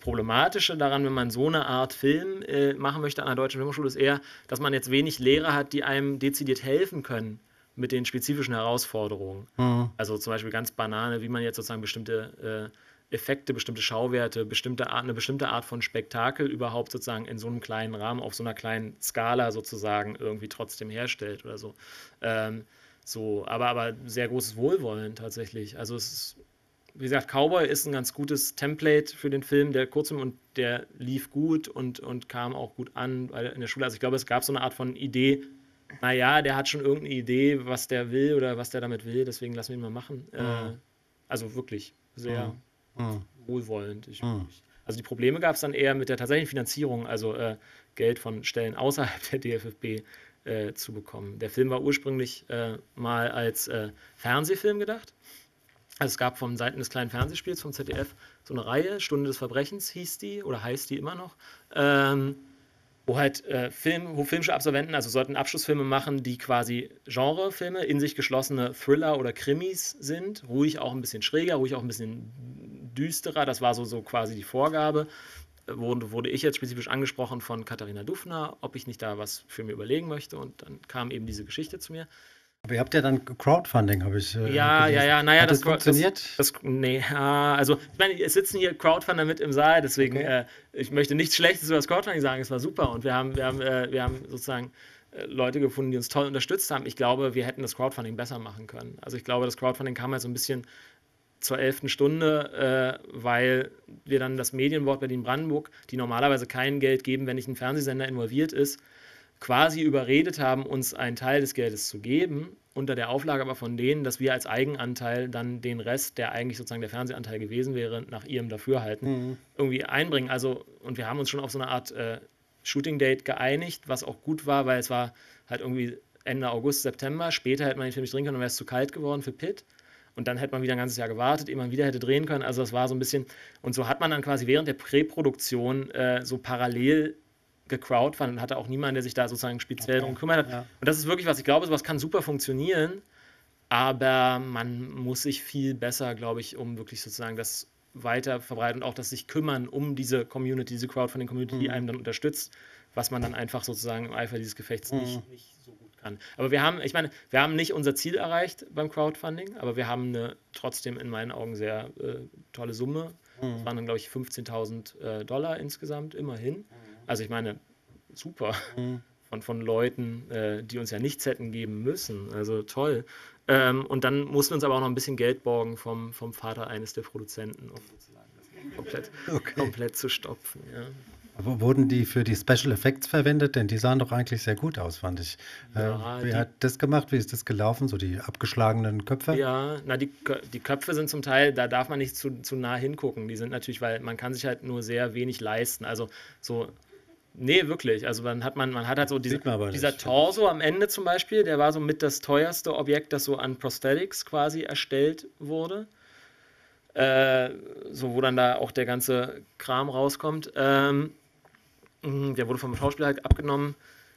Problematische daran, wenn man so eine Art Film machen möchte an der Deutschen Filmhochschule, ist eher, dass man jetzt wenig Lehrer hat, die einem dezidiert helfen können mit den spezifischen Herausforderungen. Mhm. Also zum Beispiel ganz banale, wie man jetzt sozusagen bestimmte Effekte, bestimmte Schauwerte, eine bestimmte Art von Spektakel überhaupt sozusagen in so einem kleinen Rahmen, auf so einer kleinen Skala sozusagen irgendwie trotzdem herstellt oder so. Aber sehr großes Wohlwollen tatsächlich. Also es ist, wie gesagt, Cowboy ist ein ganz gutes Template für den Film, der Kurzfilm, und der lief gut und kam auch gut an in der Schule. Also ich glaube, es gab so eine Art von Idee, der hat schon irgendeine Idee, was der will oder was der damit will, deswegen lassen wir ihn mal machen. Also wirklich sehr wohlwollend. Also die Probleme gab es dann eher mit der tatsächlichen Finanzierung, also Geld von Stellen außerhalb der DFFB zu bekommen. Der Film war ursprünglich mal als Fernsehfilm gedacht. Also es gab von Seiten des kleinen Fernsehspiels vom ZDF so eine Reihe, Stunde des Verbrechens hieß die, oder heißt die immer noch, wo halt filmische Absolventen, also sollten Abschlussfilme machen, die quasi Genrefilme, in sich geschlossene Thriller oder Krimis sind, ruhig auch ein bisschen schräger, ruhig auch ein bisschen düsterer, das war so quasi die Vorgabe. Wurde ich jetzt spezifisch angesprochen von Katharina Dufner, ob ich nicht da was für mir überlegen möchte, und dann kam eben diese Geschichte zu mir. Aber ihr habt ja dann Crowdfunding, habe ich ja, naja, das funktioniert? Also ich meine, es sitzen hier Crowdfunder mit im Saal, deswegen ich möchte nichts Schlechtes über das Crowdfunding sagen, es war super und wir haben sozusagen Leute gefunden, die uns toll unterstützt haben. Ich glaube, wir hätten das Crowdfunding besser machen können. Also ich glaube, das Crowdfunding kam halt so ein bisschen zur 11. Stunde, weil wir dann das Medienboard Berlin-Brandenburg, die normalerweise kein Geld geben, wenn nicht ein Fernsehsender involviert ist, quasi überredet haben, uns einen Teil des Geldes zu geben, unter der Auflage aber von denen, dass wir als Eigenanteil dann den Rest, der eigentlich sozusagen der Fernsehanteil gewesen wäre, nach ihrem Dafürhalten irgendwie einbringen. Also, und wir haben uns schon auf so eine Art Shooting Date geeinigt, was auch gut war, weil es war halt irgendwie Ende August, September. Später hätte man den Film nicht drehen können, dann wäre es zu kalt geworden für Pitt. Und dann hätte man wieder ein ganzes Jahr gewartet, ehe man wieder hätte drehen können. Also das war so ein bisschen, und so hat man dann quasi während der Präproduktion so parallel gecrowdfundet und hatte auch niemanden, der sich da sozusagen speziell drum gekümmert hat. Ja. Und das ist wirklich was, ich glaube, sowas kann super funktionieren, aber man muss sich viel besser, glaube ich, um wirklich sozusagen das weiter verbreiten und auch das sich kümmern um diese Community, diese Crowdfunding-Community, die einem dann unterstützt, was man dann einfach sozusagen im Eifer dieses Gefechts nicht so gut kann. Aber wir haben nicht unser Ziel erreicht beim Crowdfunding, aber wir haben eine trotzdem in meinen Augen sehr tolle Summe. Das waren dann, glaube ich, 15.000 Dollar insgesamt, immerhin. Also ich meine, super. Von Leuten, die uns ja nichts hätten geben müssen. Also toll. Und dann mussten wir uns aber auch noch ein bisschen Geld borgen vom Vater eines der Produzenten, um sozusagen das komplett zu stopfen. Ja. Aber wurden die für die Special Effects verwendet? Denn die sahen doch eigentlich sehr gut aus, fand ich. Ja, wer hat das gemacht? Wie ist das gelaufen? So die abgeschlagenen Köpfe? Ja, na die Köpfe sind zum Teil, da darf man nicht zu nah hingucken. Die sind natürlich, weil man kann sich halt nur sehr wenig leisten. Also so... Nee, wirklich. Also man hat halt so dieser Torso am Ende zum Beispiel, der war so mit das teuerste Objekt, das so an Prosthetics quasi erstellt wurde. So, wo dann da auch der ganze Kram rauskommt. Der wurde vom Schauspieler halt abgenommen.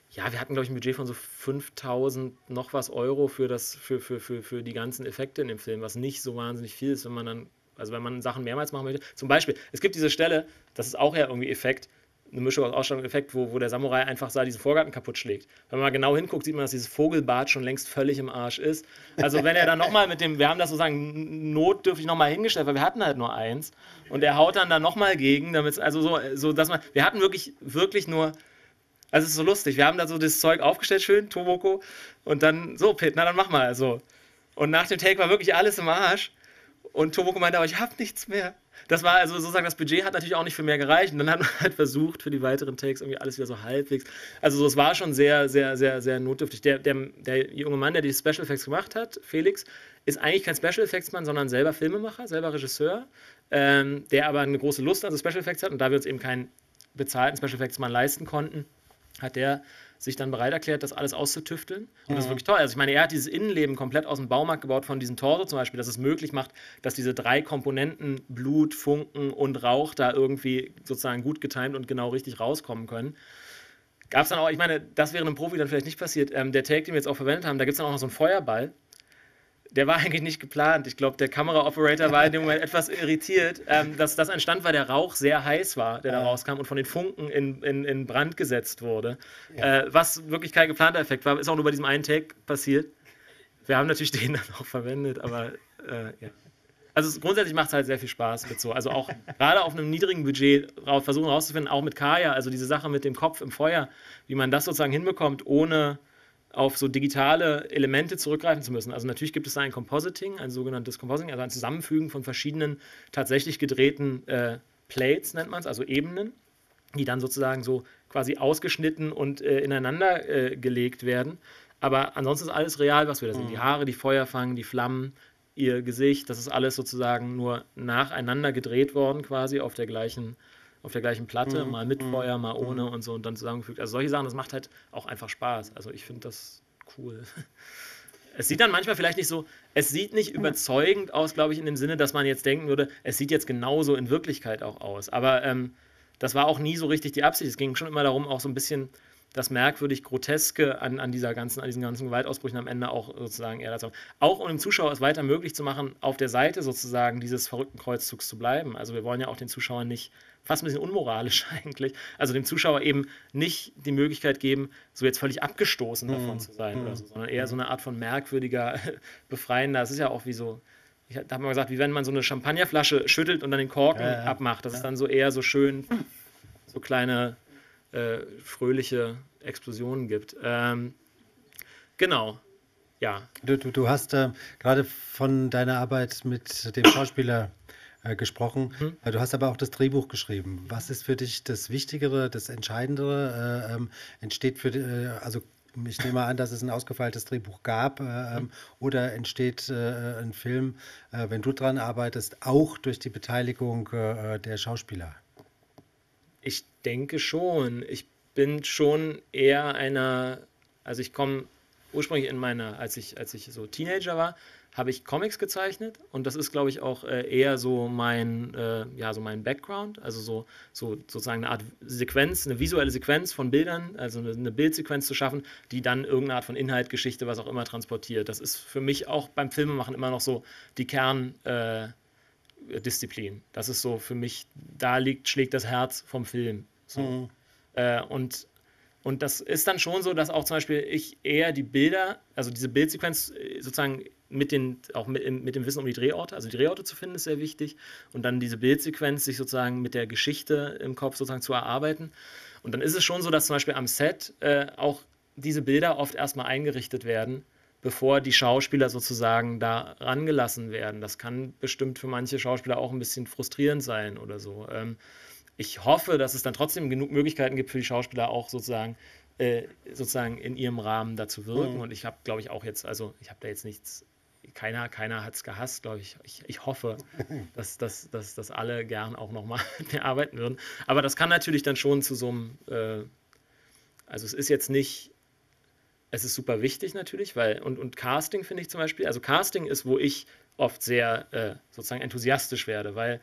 Ja, wir hatten, glaube ich, ein Budget von so 5.000 noch was Euro für die ganzen Effekte in dem Film, was nicht so wahnsinnig viel ist, wenn man dann, also wenn man Sachen mehrmals machen möchte. Zum Beispiel, es gibt diese Stelle, das ist auch ja irgendwie Effekt, eine Mischung aus Ausstattung und Effekt, wo der Samurai einfach diesen Vorgarten kaputt schlägt. Wenn man mal genau hinguckt, sieht man, dass dieses Vogelbad schon längst völlig im Arsch ist. Also wenn er dann nochmal mit dem, wir haben das sozusagen notdürftig nochmal hingestellt, weil wir hatten halt nur eins. Und er haut dann nochmal gegen, damit also so, dass man, wir hatten wirklich nur, also es ist so lustig, wir haben da so das Zeug aufgestellt, schön, Toboko, und dann so, Pitt, na dann mach mal, so. Und nach dem Take war wirklich alles im Arsch. Und Toboko meinte, aber ich hab nichts mehr. Das war also sozusagen, das Budget hat natürlich auch nicht für mehr gereicht. Und dann hat man halt versucht, für die weiteren Takes irgendwie alles wieder so halbwegs. Also so, es war schon sehr, sehr, sehr, sehr notdürftig. Der junge Mann, der die Special Effects gemacht hat, Felix, ist eigentlich kein Special Effects-Mann, sondern selber Filmemacher, selber Regisseur, der aber eine große Lust an Special Effects hat. Und da wir uns eben keinen bezahlten Special Effects-Mann leisten konnten, hat der sich dann bereit erklärt, das alles auszutüfteln. Und das ist wirklich toll. Also ich meine, er hat dieses Innenleben komplett aus dem Baumarkt gebaut von diesem Torso zum Beispiel, dass es möglich macht, dass diese drei Komponenten Blut, Funken und Rauch da irgendwie sozusagen gut getimt und genau richtig rauskommen können. Gab es dann auch, ich meine, das wäre einem Profi dann vielleicht nicht passiert. Der Take, den wir jetzt auch verwendet haben, da gibt es dann auch noch so einen Feuerball. Der war eigentlich nicht geplant. Ich glaube, der Kameraoperator war in dem Moment etwas irritiert, dass das entstand, weil der Rauch sehr heiß war, der da rauskam und von den Funken in Brand gesetzt wurde. Ja. Was wirklich kein geplanter Effekt war, ist auch nur bei diesem einen Take passiert. Wir haben natürlich den dann auch verwendet, aber ja. Also grundsätzlich macht es halt sehr viel Spaß mit so. Also auch gerade auf einem niedrigen Budget versuchen rauszufinden, auch mit Kaya, also diese Sache mit dem Kopf im Feuer, wie man das sozusagen hinbekommt, ohne auf so digitale Elemente zurückgreifen zu müssen. Also natürlich gibt es da ein Compositing, ein sogenanntes Compositing, also ein Zusammenfügen von verschiedenen tatsächlich gedrehten Plates, nennt man es, also Ebenen, die dann sozusagen so quasi ausgeschnitten und ineinander gelegt werden. Aber ansonsten ist alles real, was wir da sehen. Die Haare, die Feuer fangen, die Flammen, ihr Gesicht, das ist alles sozusagen nur nacheinander gedreht worden quasi auf der gleichen Platte, mal mit Feuer, mal ohne und so und dann zusammengefügt. Also solche Sachen, das macht halt auch einfach Spaß. Also ich finde das cool. Es sieht dann manchmal vielleicht nicht so, es sieht nicht überzeugend aus, glaube ich, in dem Sinne, dass man jetzt denken würde, es sieht jetzt genauso in Wirklichkeit auch aus. Aber das war auch nie so richtig die Absicht. Es ging schon immer darum, auch so ein bisschen das merkwürdig Groteske an diesen ganzen Gewaltausbrüchen am Ende auch sozusagen eher dazu. Auch um dem Zuschauer es weiter möglich zu machen, auf der Seite sozusagen dieses verrückten Kreuzzugs zu bleiben. Also wir wollen ja auch den Zuschauern nicht, fast ein bisschen unmoralisch eigentlich, also dem Zuschauer eben nicht die Möglichkeit geben, so jetzt völlig abgestoßen davon zu sein oder so, sondern eher so eine Art von merkwürdiger, befreiender, es ist ja auch wie so, da hat man gesagt, wie wenn man so eine Champagnerflasche schüttelt und dann den Korken abmacht, das ist dann so eher so schön, so kleine fröhliche Explosionen gibt. Genau, ja. Du hast gerade von deiner Arbeit mit dem Schauspieler gesprochen. Du hast aber auch das Drehbuch geschrieben. Was ist für dich das Wichtigere, das Entscheidendere? Ich nehme an, dass es ein ausgefeiltes Drehbuch gab oder entsteht ein Film, wenn du dran arbeitest, auch durch die Beteiligung der Schauspieler? Ich denke schon. Ich bin schon eher ich komme ursprünglich als ich so Teenager war, habe ich Comics gezeichnet und das ist, glaube ich, auch eher so mein Background, also so sozusagen eine Art Sequenz, eine visuelle Sequenz von Bildern, also eine Bildsequenz zu schaffen, die dann irgendeine Art von Inhalt, Geschichte, was auch immer transportiert. Das ist für mich auch beim Filmemachen immer noch so die Kerndisziplin. Das ist so für mich, schlägt das Herz vom Film. So. Und das ist dann schon so, dass auch zum Beispiel ich eher die Bilder, also diese Bildsequenz sozusagen mit dem Wissen um die Drehorte, also die Drehorte zu finden, ist sehr wichtig und dann diese Bildsequenz sich sozusagen mit der Geschichte im Kopf sozusagen zu erarbeiten. Und dann ist es schon so, dass zum Beispiel am Set auch diese Bilder oft erstmal eingerichtet werden, bevor die Schauspieler sozusagen da rangelassen werden. Das kann bestimmt für manche Schauspieler auch ein bisschen frustrierend sein oder so. Ich hoffe, dass es dann trotzdem genug Möglichkeiten gibt für die Schauspieler auch sozusagen in ihrem Rahmen dazu wirken. Und ich habe, glaube ich, auch jetzt, also ich habe da jetzt nichts, keiner hat es gehasst, glaube ich. Ich hoffe, dass alle gern auch nochmal mit mir arbeiten würden. Aber das kann natürlich dann schon zu so einem, es ist super wichtig natürlich, weil, und Casting finde ich zum Beispiel, also Casting ist, wo ich oft sehr sozusagen enthusiastisch werde, weil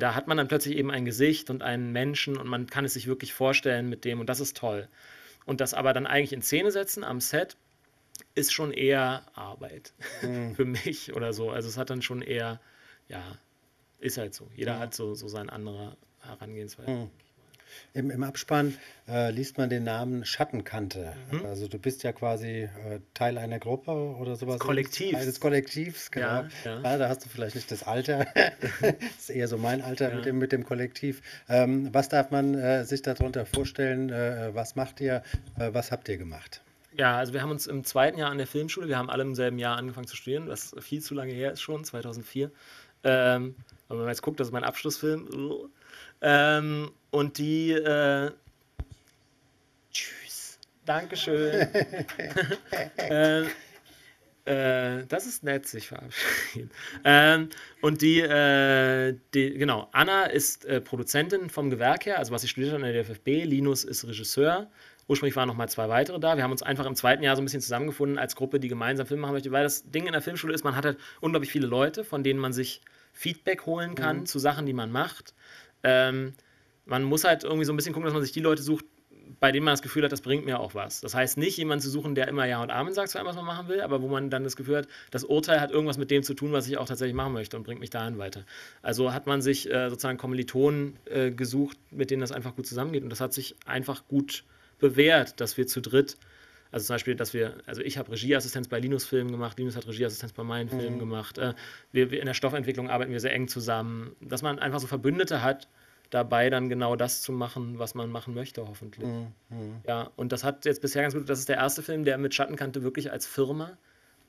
da hat man dann plötzlich eben ein Gesicht und einen Menschen und man kann es sich wirklich vorstellen mit dem und das ist toll. Und das aber dann eigentlich in Szene setzen am Set ist schon eher Arbeit für mich oder so. Also es hat dann schon eher, ja, ist halt so. Jeder hat so seine andere Herangehensweise. Im Abspann liest man den Namen Schattenkante. Also du bist ja quasi Teil einer Gruppe oder sowas. Des Kollektivs, genau. Ja. Ja, da hast du vielleicht nicht das Alter. Das ist eher so mein Alter mit dem Kollektiv. Was darf man sich darunter vorstellen? Was macht ihr? Was habt ihr gemacht? Ja, also wir haben uns im zweiten Jahr an der Filmschule, wir haben alle im selben Jahr angefangen zu studieren, was viel zu lange her ist schon, 2004. Wenn man jetzt guckt, das ist mein Abschlussfilm. Und die tschüss, Dankeschön. Das ist nett, sich verabschieden. Und die Anna ist Produzentin vom Gewerk her, also was sie studiert hat an der DFFB, Linus ist Regisseur. Ursprünglich waren noch mal 2 weitere da. Wir haben uns einfach im zweiten Jahr so ein bisschen zusammengefunden als Gruppe, die gemeinsam Film machen möchte, weil das Ding in der Filmschule ist, man hat halt unglaublich viele Leute, von denen man sich Feedback holen kann zu Sachen, die man macht. Man muss halt irgendwie so ein bisschen gucken, dass man sich die Leute sucht, bei denen man das Gefühl hat, das bringt mir auch was. Das heißt nicht, jemanden zu suchen, der immer Ja und Amen sagt zu allem, was man machen will, aber wo man dann das Gefühl hat, das Urteil hat irgendwas mit dem zu tun, was ich auch tatsächlich machen möchte und bringt mich dahin weiter. Also hat man sich sozusagen Kommilitonen gesucht, mit denen das einfach gut zusammengeht und das hat sich einfach gut bewährt, dass wir zu dritt, also zum Beispiel, also ich habe Regieassistenz bei Linus Filmen gemacht, Linus hat Regieassistenz bei meinen Filmen gemacht, wir in der Stoffentwicklung arbeiten wir sehr eng zusammen, dass man einfach so Verbündete hat, dabei dann genau das zu machen, was man machen möchte, hoffentlich. Ja, und das hat jetzt bisher ganz gut, das ist der erste Film, der mit Schattenkante wirklich als Firma,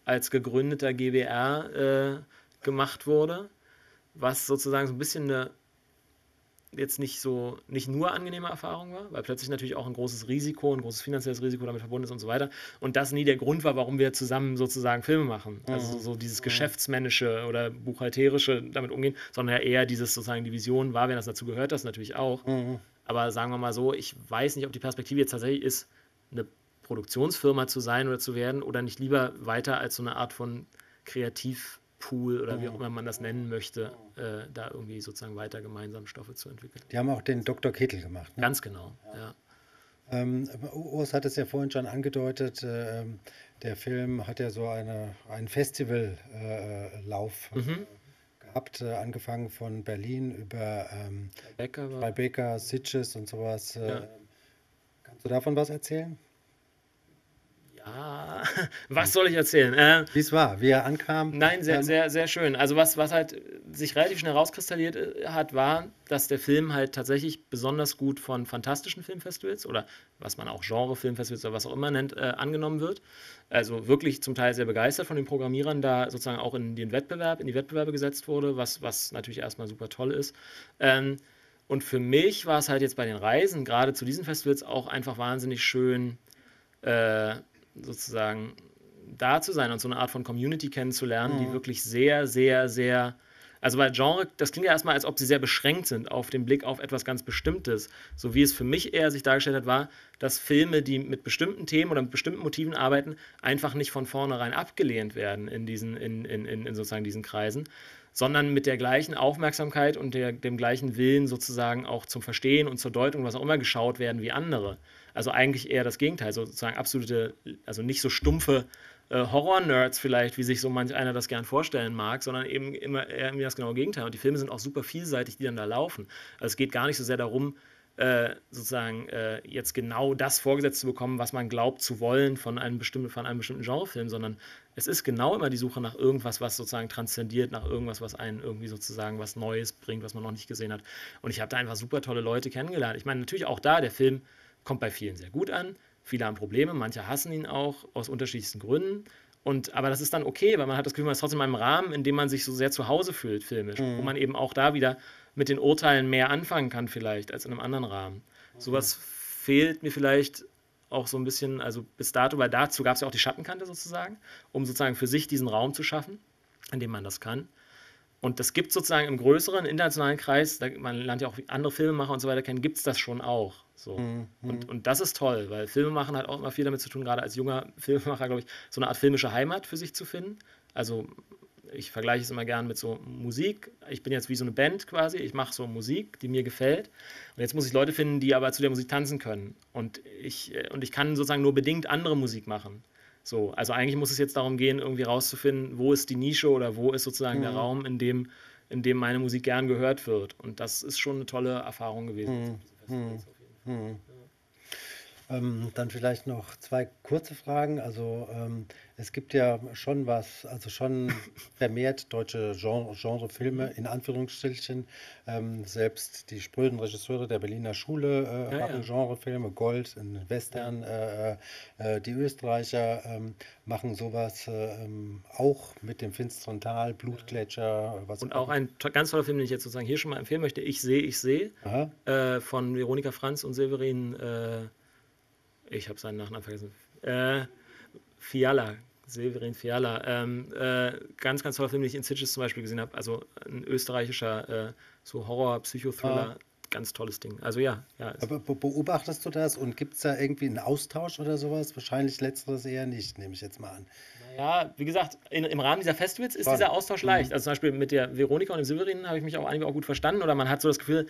als gegründeter GbR gemacht wurde, was sozusagen so ein bisschen eine jetzt nicht nur angenehme Erfahrung war, weil plötzlich natürlich auch ein großes Risiko, ein großes finanzielles Risiko damit verbunden ist und so weiter. Und das nie der Grund war, warum wir zusammen sozusagen Filme machen. Also so dieses geschäftsmännische oder buchhalterische damit umgehen, sondern eher dieses sozusagen die Vision war, wenn das dazu gehört, das natürlich auch. Aber sagen wir mal so, ich weiß nicht, ob die Perspektive jetzt tatsächlich ist, eine Produktionsfirma zu sein oder zu werden oder nicht lieber weiter als so eine Art von Kreativpool oder wie auch immer man das nennen möchte, da irgendwie sozusagen weiter gemeinsam Stoffe zu entwickeln. Die haben auch den Dr. Kittel gemacht. Ne? Ganz genau, ja. Urs hat es ja vorhin schon angedeutet, der Film hat ja so einen Festivallauf gehabt, angefangen von Berlin über Tribeca, Sitges und sowas. Ja. Kannst du davon was erzählen? Ja, was soll ich erzählen? Wie es war, wie er ankam? Nein, sehr, sehr, sehr schön. Also was halt sich relativ schnell rauskristalliert hat, war, dass der Film halt tatsächlich besonders gut von fantastischen Filmfestivals oder was man auch Genre-Filmfestivals oder was auch immer nennt, angenommen wird. Also wirklich zum Teil sehr begeistert von den Programmierern, da sozusagen auch in den Wettbewerb, in die Wettbewerbe gesetzt wurde, was natürlich erstmal super toll ist. Und für mich war es halt jetzt bei den Reisen, gerade zu diesen Festivals, auch einfach wahnsinnig schön, sozusagen da zu sein und so eine Art von Community kennenzulernen, die wirklich sehr, sehr, sehr, also bei Genre, das klingt ja erstmal, als ob sie sehr beschränkt sind auf den Blick auf etwas ganz Bestimmtes. So wie es für mich eher sich dargestellt hat, war, dass Filme, die mit bestimmten Themen oder mit bestimmten Motiven arbeiten, einfach nicht von vornherein abgelehnt werden in diesen, in sozusagen diesen Kreisen, sondern mit der gleichen Aufmerksamkeit und dem gleichen Willen sozusagen auch zum Verstehen und zur Deutung, was auch immer, geschaut werden wie andere. Also eigentlich eher das Gegenteil, sozusagen absolute, also nicht so stumpfe Horror-Nerds vielleicht, wie sich so manch einer das gern vorstellen mag, sondern eben immer eher das genaue Gegenteil. Und die Filme sind auch super vielseitig, die dann da laufen. Also es geht gar nicht so sehr darum, sozusagen jetzt genau das vorgesetzt zu bekommen, was man glaubt zu wollen von einem bestimmten Genrefilm, sondern es ist genau immer die Suche nach irgendwas, was sozusagen transzendiert, nach irgendwas, was einen irgendwie sozusagen was Neues bringt, was man noch nicht gesehen hat. Und ich habe da einfach super tolle Leute kennengelernt. Ich meine, natürlich auch da, der Film kommt bei vielen sehr gut an, viele haben Probleme, manche hassen ihn auch aus unterschiedlichsten Gründen. Aber das ist dann okay, weil man hat das Gefühl, man ist trotzdem in einem Rahmen, in dem man sich so sehr zu Hause fühlt, filmisch, wo man eben auch da wieder mit den Urteilen mehr anfangen kann vielleicht, als in einem anderen Rahmen. Okay. Sowas fehlt mir vielleicht auch so ein bisschen, also bis dato, weil dazu gab es ja auch die Schattenkante sozusagen, um sozusagen für sich diesen Raum zu schaffen, in dem man das kann. Und das gibt sozusagen im größeren internationalen Kreis, man lernt ja auch andere Filmemacher und so weiter kennen, gibt es das schon auch. So. Und das ist toll, weil Filmemachen hat auch immer viel damit zu tun, gerade als junger Filmemacher, glaube ich, so eine Art filmische Heimat für sich zu finden. Also ich vergleiche es immer gern mit so Musik. Ich bin jetzt wie so eine Band quasi, ich mache so Musik, die mir gefällt. Und jetzt muss ich Leute finden, die aber zu der Musik tanzen können. Und ich kann sozusagen nur bedingt andere Musik machen. So, also eigentlich muss es jetzt darum gehen, irgendwie rauszufinden, wo ist die Nische oder wo ist sozusagen der Raum, in dem meine Musik gern gehört wird. Und das ist schon eine tolle Erfahrung gewesen. Ja. Dann vielleicht noch zwei kurze Fragen. Also es gibt ja schon schon vermehrt deutsche Genrefilme in Anführungsstrichen. Selbst die spröden Regisseure der Berliner Schule machen Genrefilme, Gold, Western, die Österreicher machen sowas auch mit dem finsteren Tal, Blutgletscher. Und auch ein ganz toller Film, den ich jetzt sozusagen hier schon mal empfehlen möchte, Ich sehe, von Veronika Franz und Severin, ich habe seinen Nachnamen vergessen, Fiala. Severin Fiala, ganz, ganz toller Film, den ich in Sitges zum Beispiel gesehen habe, also ein österreichischer so Horror-Psychothriller, ganz tolles Ding. Also ja. Aber beobachtest du das und gibt es da irgendwie einen Austausch oder sowas? Wahrscheinlich letzteres eher nicht, nehme ich jetzt mal an. Ja, wie gesagt, im Rahmen dieser Festivals ist dieser Austausch leicht. Also zum Beispiel mit der Veronika und dem Severin habe ich mich auch einige auch gut verstanden oder man hat so das Gefühl,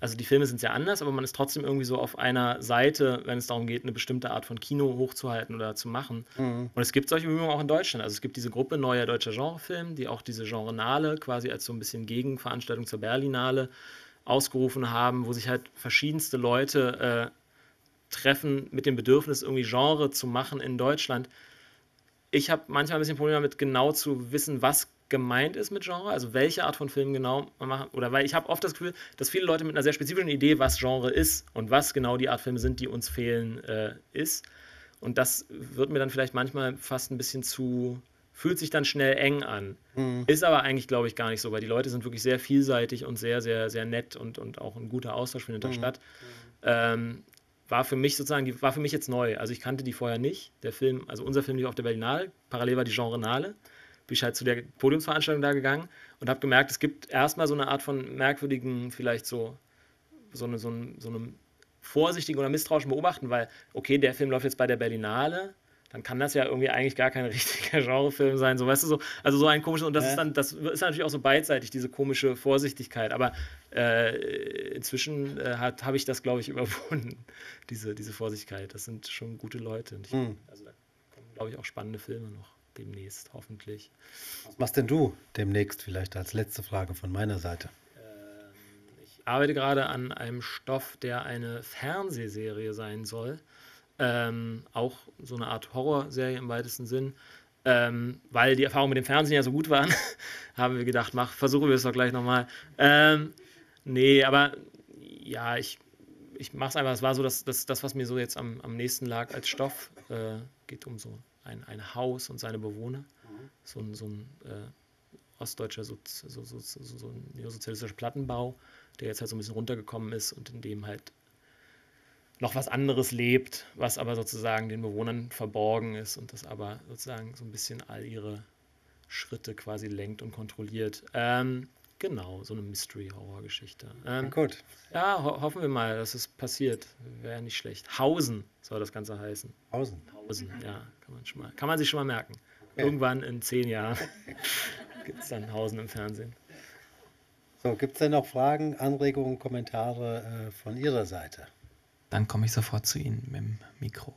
also die Filme sind ja anders, aber man ist trotzdem irgendwie so auf einer Seite, wenn es darum geht, eine bestimmte Art von Kino hochzuhalten oder zu machen. Und es gibt solche Bemühungen auch in Deutschland. Also es gibt diese Gruppe Neuer Deutscher Genrefilm, die auch diese Genrenale quasi als so ein bisschen Gegenveranstaltung zur Berlinale ausgerufen haben, wo sich halt verschiedenste Leute treffen mit dem Bedürfnis, irgendwie Genre zu machen in Deutschland. Ich habe manchmal ein bisschen Probleme damit, genau zu wissen, was gemeint ist mit Genre, also welche Art von Film genau man macht, oder weil ich habe oft das Gefühl, dass viele Leute mit einer sehr spezifischen Idee, was Genre ist und was genau die Art Filme sind, die uns fehlen, ist. Und das wird mir dann vielleicht manchmal fast ein bisschen fühlt sich dann schnell eng an. Ist aber eigentlich, glaube ich, gar nicht so, weil die Leute sind wirklich sehr vielseitig und sehr, sehr, sehr nett und auch ein guter Austausch findet da statt. War für mich jetzt neu. Also ich kannte die vorher nicht. Unser Film lief auf der Berlinale, parallel war die Genrenale. Bin ich halt zu der Podiumsveranstaltung da gegangen und habe gemerkt, es gibt erstmal so eine Art von merkwürdigen, vielleicht so einem vorsichtigen oder misstrauischen Beobachten, weil, okay, der Film läuft jetzt bei der Berlinale, dann kann das ja irgendwie eigentlich gar kein richtiger Genrefilm sein, so, weißt du, so, also so ein komisches, und das ist dann, das ist natürlich auch so beidseitig, diese komische Vorsichtigkeit, aber inzwischen habe ich das, glaube ich, überwunden, diese Vorsichtigkeit, das sind schon gute Leute und ich, also da kommen, glaube ich, auch spannende Filme noch demnächst, hoffentlich. Was machst denn du demnächst, vielleicht als letzte Frage von meiner Seite? Ich arbeite gerade an einem Stoff, der eine Fernsehserie sein soll, auch so eine Art Horrorserie im weitesten Sinn, weil die Erfahrungen mit dem Fernsehen ja so gut waren, haben wir gedacht, versuchen wir es doch gleich nochmal. Nee, aber ja, ich mache es einfach, es war so, dass das, was mir so jetzt am nächsten lag als Stoff, geht um so ein Haus und seine Bewohner, so ein ostdeutscher so ein neosozialistischer Plattenbau, der jetzt halt so ein bisschen runtergekommen ist und in dem halt noch was anderes lebt, was aber sozusagen den Bewohnern verborgen ist und das aber sozusagen so ein bisschen all ihre Schritte quasi lenkt und kontrolliert. Genau, so eine Mystery-Horror-Geschichte. Gut. Ja, hoffen wir mal, dass es passiert. Wäre nicht schlecht. Hausen soll das Ganze heißen. Hausen? Hausen, ja. Kann man sich schon mal merken. Okay. Irgendwann in 10 Jahren gibt es dann Hausen im Fernsehen. So, gibt es denn noch Fragen, Anregungen, Kommentare von Ihrer Seite? Dann komme ich sofort zu Ihnen mit dem Mikro.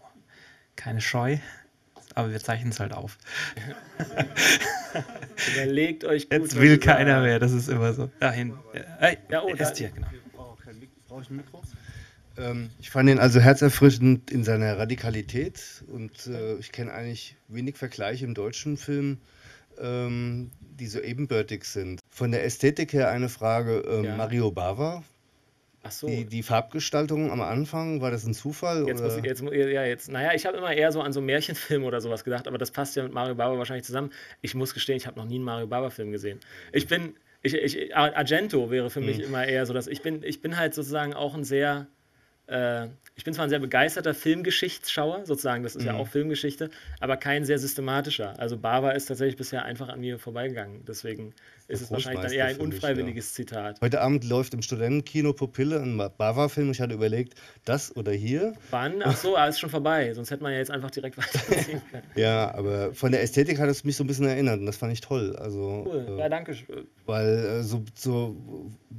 Keine Scheu, aber wir zeichnen es halt auf. Überlegt euch gut. Jetzt will keiner mehr, das ist immer so. Dahin. Ja, oh, ist hier, genau. Brauche ich ein Mikro? Ich fand ihn also herzerfrischend in seiner Radikalität und ich kenne eigentlich wenig Vergleiche im deutschen Film, die so ebenbürtig sind. Von der Ästhetik her eine Frage, Mario Bava. Ach so. Die Farbgestaltung am Anfang, war das ein Zufall? Jetzt oder? Naja, ich habe immer eher so an so Märchenfilme oder sowas gedacht, aber das passt ja mit Mario Bava wahrscheinlich zusammen. Ich muss gestehen, ich habe noch nie einen Mario Bava-Film gesehen. Argento wäre für mich immer eher so, dass ich bin halt sozusagen auch ein sehr, ich bin zwar ein sehr begeisterter Filmgeschichtsschauer, sozusagen, das ist ja auch Filmgeschichte, aber kein sehr systematischer. Also Bava ist tatsächlich bisher einfach an mir vorbeigegangen. Deswegen ist es wahrscheinlich dann eher ein unfreiwilliges Zitat. Heute Abend läuft im Studentenkino Pupille ein Bava-Film. Ich hatte überlegt, das oder hier. Wann? Ach so, ist schon vorbei. Sonst hätte man ja jetzt einfach direkt weiterziehen können. Ja, aber von der Ästhetik hat es mich so ein bisschen erinnert und das fand ich toll. Also, cool, ja, danke schön. Weil so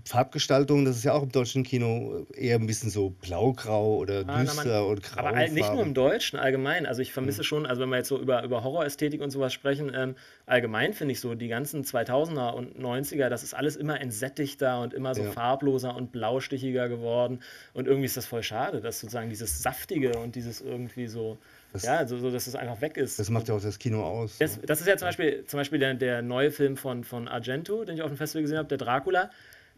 Farbgestaltung, das ist ja auch im deutschen Kino eher ein bisschen so blaugrau oder düster und grau. Aber nicht nur im Deutschen, allgemein. Also ich vermisse schon, also wenn wir jetzt so über Horrorästhetik und sowas sprechen, allgemein finde ich so, die ganzen 2000er und 90er, das ist alles immer entsättigter und immer so farbloser und blaustichiger geworden. Und irgendwie ist das voll schade, dass sozusagen dieses Saftige und dieses irgendwie so, dass es einfach weg ist. Das macht ja auch das Kino aus. Das ist ja zum Beispiel der neue Film von Argento, den ich auf dem Festival gesehen habe, der Dracula.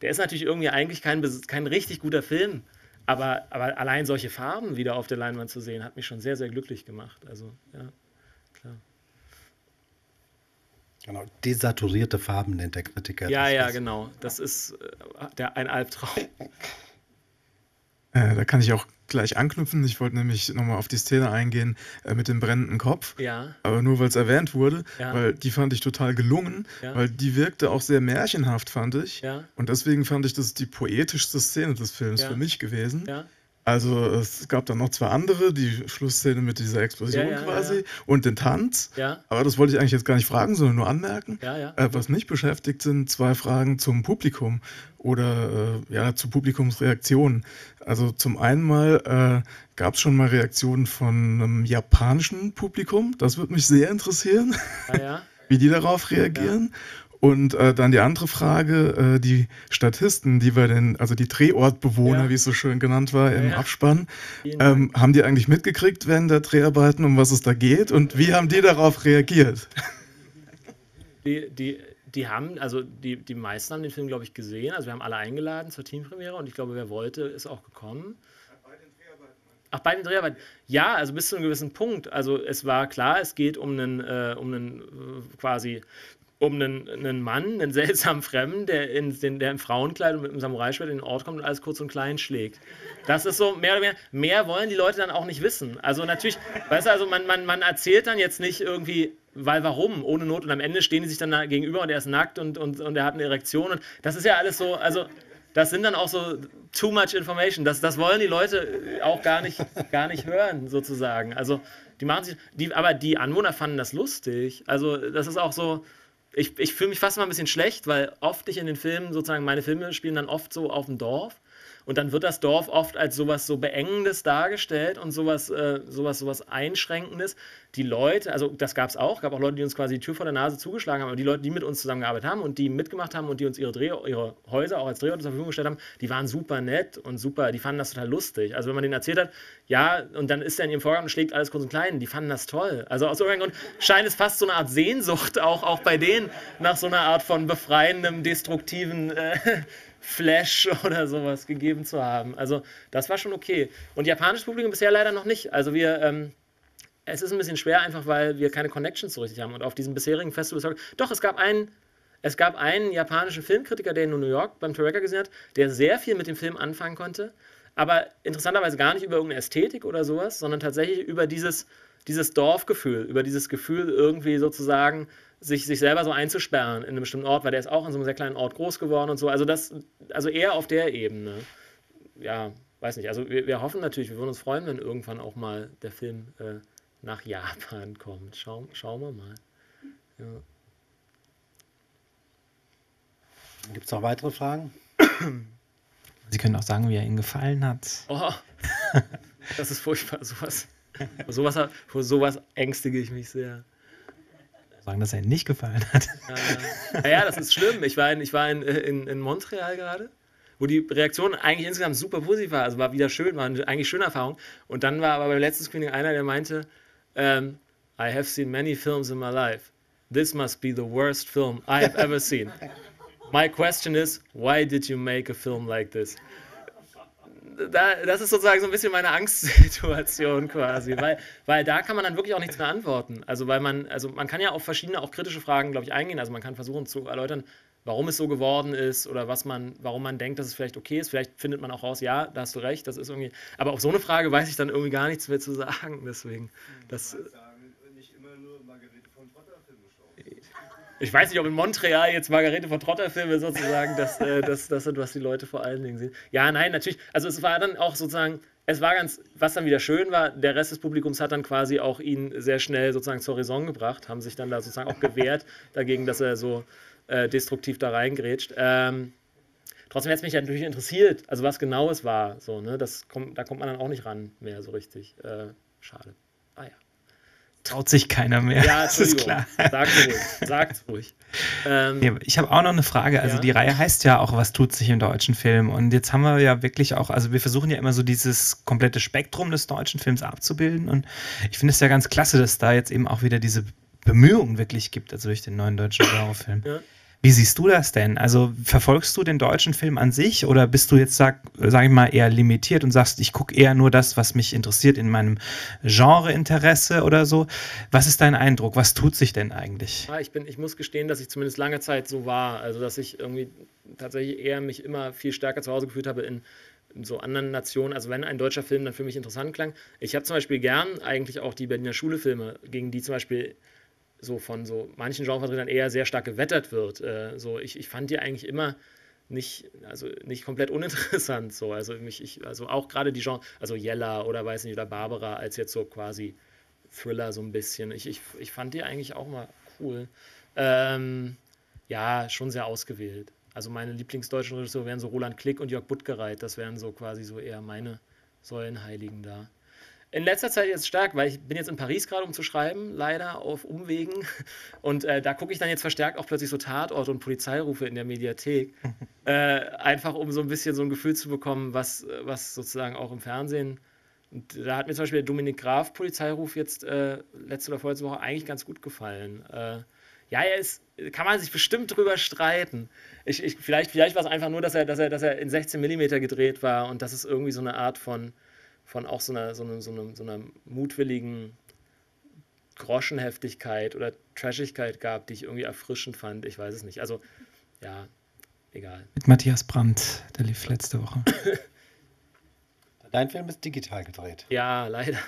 Der ist natürlich irgendwie eigentlich kein richtig guter Film. Aber allein solche Farben wieder auf der Leinwand zu sehen, hat mich schon sehr, sehr glücklich gemacht. Also, ja, klar. Genau, desaturierte Farben nennt der Kritiker. Ja, genau. Das ist ein Albtraum. Da kann ich auch gleich anknüpfen. Ich wollte nämlich nochmal auf die Szene eingehen mit dem brennenden Kopf. Ja. Aber nur, weil es erwähnt wurde, weil die fand ich total gelungen, weil die wirkte auch sehr märchenhaft, fand ich. Ja. Und deswegen fand ich, das ist die poetischste Szene des Films für mich gewesen. Ja. Also es gab dann noch zwei andere, die Schlussszene mit dieser Explosion quasi und den Tanz. Ja. Aber das wollte ich eigentlich jetzt gar nicht fragen, sondern nur anmerken. Ja, ja. Was mich beschäftigt, sind zwei Fragen zum Publikum oder zu Publikumsreaktionen. Also zum einen mal gab es schon mal Reaktionen von einem japanischen Publikum. Das würde mich sehr interessieren, wie die darauf reagieren. Ja. Und dann die andere Frage, die Statisten, die Drehortbewohner, wie es so schön genannt war, im Abspann, haben die eigentlich mitgekriegt während der Dreharbeiten, um was es da geht? Und wie haben die darauf reagiert? Die meisten haben den Film, glaube ich, gesehen. Also wir haben alle eingeladen zur Teampremiere und ich glaube, wer wollte, ist auch gekommen. Bei den Dreharbeiten? Ja, also bis zu einem gewissen Punkt. Also es war klar, es geht um einen Mann, einen seltsamen Fremden, der im Frauenkleid und mit einem Samurai-Schwert in den Ort kommt und alles kurz und klein schlägt. Das ist so, mehr oder weniger, mehr wollen die Leute dann auch nicht wissen. Also natürlich, weißt du, also man erzählt dann jetzt nicht irgendwie, weil warum, ohne Not, und am Ende stehen die sich dann gegenüber und er ist nackt und er hat eine Erektion und das ist ja alles so, also das sind dann auch so too much information. Das wollen die Leute auch gar nicht hören, sozusagen. Also die machen sich, aber die Anwohner fanden das lustig. Also das ist auch so, ich fühle mich fast mal ein bisschen schlecht, weil oft ich in den Filmen, sozusagen meine Filme spielen dann oft so auf dem Dorf. Und dann wird das Dorf oft als sowas so Beengendes dargestellt und sowas Einschränkendes. Die Leute, also das gab auch Leute, die uns quasi die Tür vor der Nase zugeschlagen haben, aber die Leute, die mit uns zusammengearbeitet haben und die mitgemacht haben und die uns ihre Häuser auch als Drehorte zur Verfügung gestellt haben, die waren super nett und super, die fanden das total lustig. Also wenn man denen erzählt hat, ja, und dann ist er in ihrem Vorgang und schlägt alles kurz und klein, die fanden das toll. Also aus irgendeinem Grund scheint es fast so eine Art Sehnsucht auch bei denen nach so einer Art von befreiendem, destruktiven Flash oder sowas gegeben zu haben. Also das war schon okay. Und japanisches Publikum bisher leider noch nicht. Also wir, es ist ein bisschen schwer einfach, weil wir keine Connections so richtig haben. Und auf diesem bisherigen Festival, doch, es gab einen japanischen Filmkritiker, der in New York beim Tribeca gesehen hat, der sehr viel mit dem Film anfangen konnte, aber interessanterweise gar nicht über irgendeine Ästhetik oder sowas, sondern tatsächlich über dieses Dorfgefühl, über dieses Gefühl irgendwie sozusagen, sich selber so einzusperren in einem bestimmten Ort, weil der ist auch in so einem sehr kleinen Ort groß geworden und so. Also eher auf der Ebene. Ja, weiß nicht. Also wir hoffen natürlich, wir würden uns freuen, wenn irgendwann auch mal der Film nach Japan kommt. Schauen wir mal. Ja. Gibt es noch weitere Fragen? Sie können auch sagen, wie er Ihnen gefallen hat. Oh, das ist furchtbar. Vor sowas ängstige ich mich sehr. Sagen, dass er Ihnen nicht gefallen hat. Naja, das ist schlimm. Ich war in Montreal gerade, wo die Reaktion eigentlich insgesamt super positiv war. Also war wieder schön, war eigentlich schöne Erfahrung. Und dann war aber beim letzten Screening einer, der meinte, I have seen many films in my life. This must be the worst film I have ever seen. My question is, why did you make a film like this? Das ist sozusagen so ein bisschen meine Angstsituation quasi, weil da kann man dann wirklich auch nichts mehr antworten. Also man kann ja auf verschiedene, auch kritische Fragen, glaube ich, eingehen. Also man kann versuchen zu erläutern, warum es so geworden ist oder warum man denkt, dass es vielleicht okay ist. Vielleicht findet man auch raus, ja, da hast du recht, das ist irgendwie. Aber auf so eine Frage weiß ich dann irgendwie gar nichts mehr zu sagen. Deswegen. Nicht immer nur Margarete von Trotter-Filme schauen. Ich weiß nicht, ob in Montreal jetzt Margarete von Trotter-Filme sozusagen das sind, was die Leute vor allen Dingen sehen. Ja, nein, natürlich. Also es war dann auch sozusagen, was dann wieder schön war, der Rest des Publikums hat dann quasi auch ihn sehr schnell sozusagen zur Raison gebracht, haben sich dann da sozusagen auch gewehrt dagegen, dass er so destruktiv da reingrätscht. Trotzdem hätte es mich natürlich interessiert, also was genau es war. So, ne? Da kommt man dann auch nicht ran mehr so richtig. Schade. Ah ja. Traut sich keiner mehr. Ja, das ist klar. Sag's ruhig. Ich habe auch noch eine Frage. Also die Reihe heißt ja auch, was tut sich im deutschen Film? Und jetzt haben wir ja wirklich auch, also wir versuchen ja immer so dieses komplette Spektrum des deutschen Films abzubilden. Und ich finde es ja ganz klasse, dass da jetzt eben auch wieder diese Bemühungen wirklich gibt, also durch den neuen deutschen Genrefilm. Ja. Wie siehst du das denn? Also verfolgst du den deutschen Film an sich oder bist du jetzt, sag ich mal, eher limitiert und sagst, ich gucke eher nur das, was mich interessiert in meinem Genreinteresse oder so? Was ist dein Eindruck? Was tut sich denn eigentlich? Ich muss gestehen, dass ich zumindest lange Zeit so war. Also dass ich irgendwie tatsächlich eher mich immer viel stärker zu Hause gefühlt habe in so anderen Nationen. Also wenn ein deutscher Film dann für mich interessant klang. Ich habe zum Beispiel gern eigentlich auch die Berliner Schule-Filme, gegen die zum Beispiel so von so manchen Genrevertretern eher sehr stark gewettert wird. Ich fand die eigentlich immer nicht komplett uninteressant. So. Also auch gerade die Genre, also Jella oder weiß nicht, oder Barbara als jetzt so quasi Thriller so ein bisschen. Ich fand die eigentlich auch mal cool. Ja, schon sehr ausgewählt. Also meine lieblingsdeutschen Regisseure wären so Roland Klick und Jörg Buttgereit. Das wären so quasi so eher meine Säulenheiligen da. In letzter Zeit jetzt stark, weil ich bin jetzt in Paris gerade, um zu schreiben, leider auf Umwegen. Und da gucke ich dann jetzt verstärkt auch plötzlich so Tatorte und Polizeirufe in der Mediathek. Einfach um so ein bisschen so ein Gefühl zu bekommen, was sozusagen auch im Fernsehen. Und da hat mir zum Beispiel der Dominik Graf Polizeiruf jetzt letzte oder vorletzte Woche eigentlich ganz gut gefallen. Ja, kann man sich bestimmt drüber streiten. Vielleicht war es einfach nur, dass er in 16 mm gedreht war und dass es irgendwie so eine Art von auch so einer mutwilligen Groschenheftigkeit oder Trashigkeit gab, die ich irgendwie erfrischend fand. Ich weiß es nicht. Also, ja, egal. Mit Matthias Brandt, der lief letzte Woche. Dein Film ist digital gedreht. Ja, leider.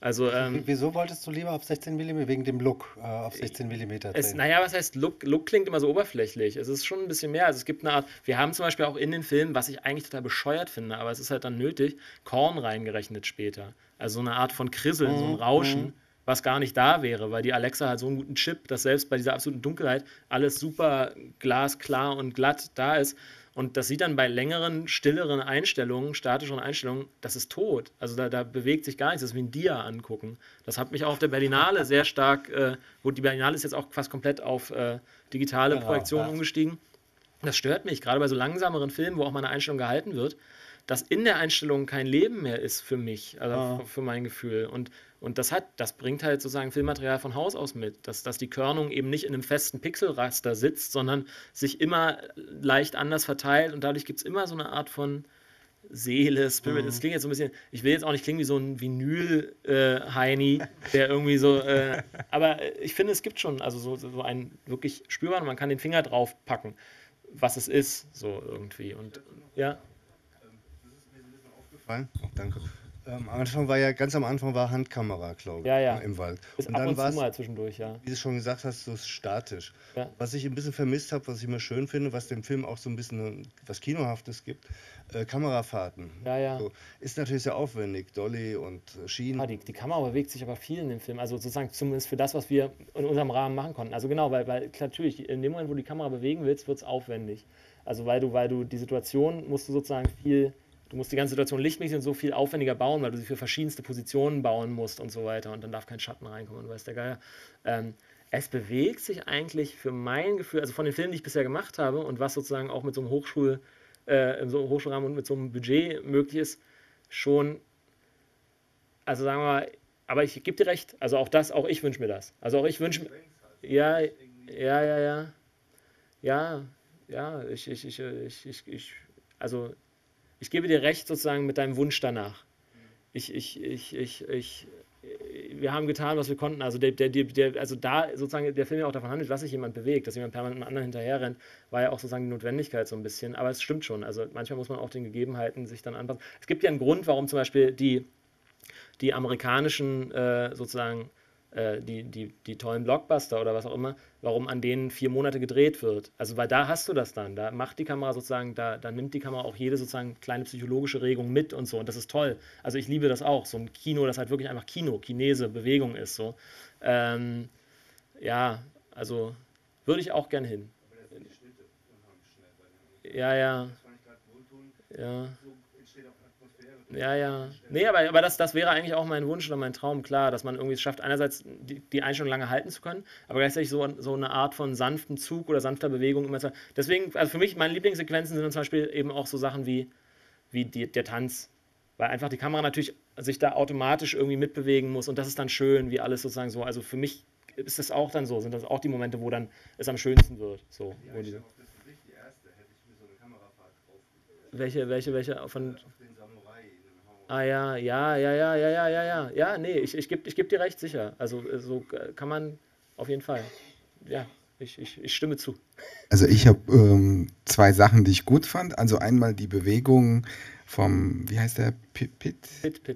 Also, wieso wolltest du lieber auf 16 mm? Wegen dem Look auf 16 mm drehen? Naja, was heißt Look? Look klingt immer so oberflächlich. Es ist schon ein bisschen mehr. Also es gibt eine Art, wir haben zum Beispiel auch in den Filmen, was ich eigentlich total bescheuert finde, aber es ist halt dann nötig, Korn reingerechnet später. Also so eine Art von Krisseln, so ein Rauschen, was gar nicht da wäre, weil die Alexa hat so einen guten Chip, dass selbst bei dieser absoluten Dunkelheit alles super glasklar und glatt da ist. Und das sieht dann bei längeren, stilleren Einstellungen, statischeren Einstellungen, das ist tot. Also da bewegt sich gar nichts. Das ist wie ein Dia angucken. Das hat mich auch auf der Berlinale sehr stark, wo die Berlinale ist jetzt auch fast komplett auf digitale Projektionen umgestiegen. Das stört mich, gerade bei so langsameren Filmen, wo auch mal eine Einstellung gehalten wird, dass in der Einstellung kein Leben mehr ist für mich, also für mein Gefühl. Und das bringt halt sozusagen Filmmaterial von Haus aus mit, dass die Körnung eben nicht in einem festen Pixelraster sitzt, sondern sich immer leicht anders verteilt und dadurch gibt es immer so eine Art von Seele, Spirit. Das klingt jetzt so ein bisschen, ich will jetzt auch nicht klingen wie so ein Vinyl-Heini, der irgendwie so, aber ich finde, es gibt schon also so einen wirklich spürbaren, man kann den Finger drauf packen, was es ist, so irgendwie. Und ja. Danke. Ganz am Anfang war Handkamera, glaube ich, im Wald. Ist und ab dann und zu mal zwischendurch, wie du schon gesagt hast, so statisch. Ja. Was ich ein bisschen vermisst habe, was ich immer schön finde, was dem Film auch so ein bisschen was Kinohaftes gibt, Kamerafahrten. So, ist natürlich sehr aufwendig, Dolly und Schienen. Die Kamera bewegt sich aber viel in dem Film, also sozusagen zumindest für das, was wir in unserem Rahmen machen konnten. Also genau, weil natürlich, in dem Moment, wo du die Kamera bewegen willst, wird es aufwendig. Also weil du die Situation, musst du sozusagen viel... Du musst die ganze Situation lichtmäßig und so viel aufwendiger bauen, weil du sie für verschiedenste Positionen bauen musst und so weiter. Und dann darf kein Schatten reinkommen und weiß der Geier. Es bewegt sich eigentlich für mein Gefühl, also von den Filmen, die ich bisher gemacht habe und was sozusagen auch mit so einem Hochschulrahmen und mit so einem Budget möglich ist, schon, also sagen wir mal, aber ich gebe dir recht, also auch ich wünsche mir das. Also auch ich wünsche mir, ich gebe dir recht sozusagen mit deinem Wunsch danach. Wir haben getan, was wir konnten. Also, da sozusagen der Film ja auch davon handelt, dass sich jemand bewegt, dass jemand permanent einem anderen hinterher rennt, war ja auch sozusagen die Notwendigkeit so ein bisschen. Aber es stimmt schon. Also manchmal muss man auch den Gegebenheiten sich dann anpassen. Es gibt ja einen Grund, warum zum Beispiel die amerikanischen sozusagen die tollen Blockbuster oder was auch immer, warum an denen 4 Monate gedreht wird. Also weil da hast du das dann, da macht die Kamera sozusagen, da nimmt die Kamera auch jede sozusagen kleine psychologische Regung mit und so und das ist toll. Also ich liebe das auch, so ein Kino, das halt wirklich einfach Kino, Chinese, Bewegung ist so. Also würde ich auch gern hin. Aber da sind die Schnitte unheimlich schnell bei den Das fand ich gerade wohltuend. Nee, aber das wäre eigentlich auch mein Wunsch oder mein Traum, klar, dass man irgendwie es schafft, einerseits die Einstellung lange halten zu können, aber gleichzeitig so eine Art von sanftem Zug oder sanfter Bewegung immer zu. Deswegen, also für mich, meine Lieblingssequenzen sind dann zum Beispiel eben auch so Sachen wie der Tanz, weil einfach die Kamera natürlich sich da automatisch irgendwie mitbewegen muss und das ist dann schön, wie alles sozusagen so, also für mich ist das auch dann so, sind das auch die Momente, wo dann es am schönsten wird, so. Welche von... Ich geb dir recht, sicher. Also so kann man auf jeden Fall. Ja, ich stimme zu. Also ich habe 2 Sachen, die ich gut fand. Also einmal die Bewegung vom, wie heißt der, Piet?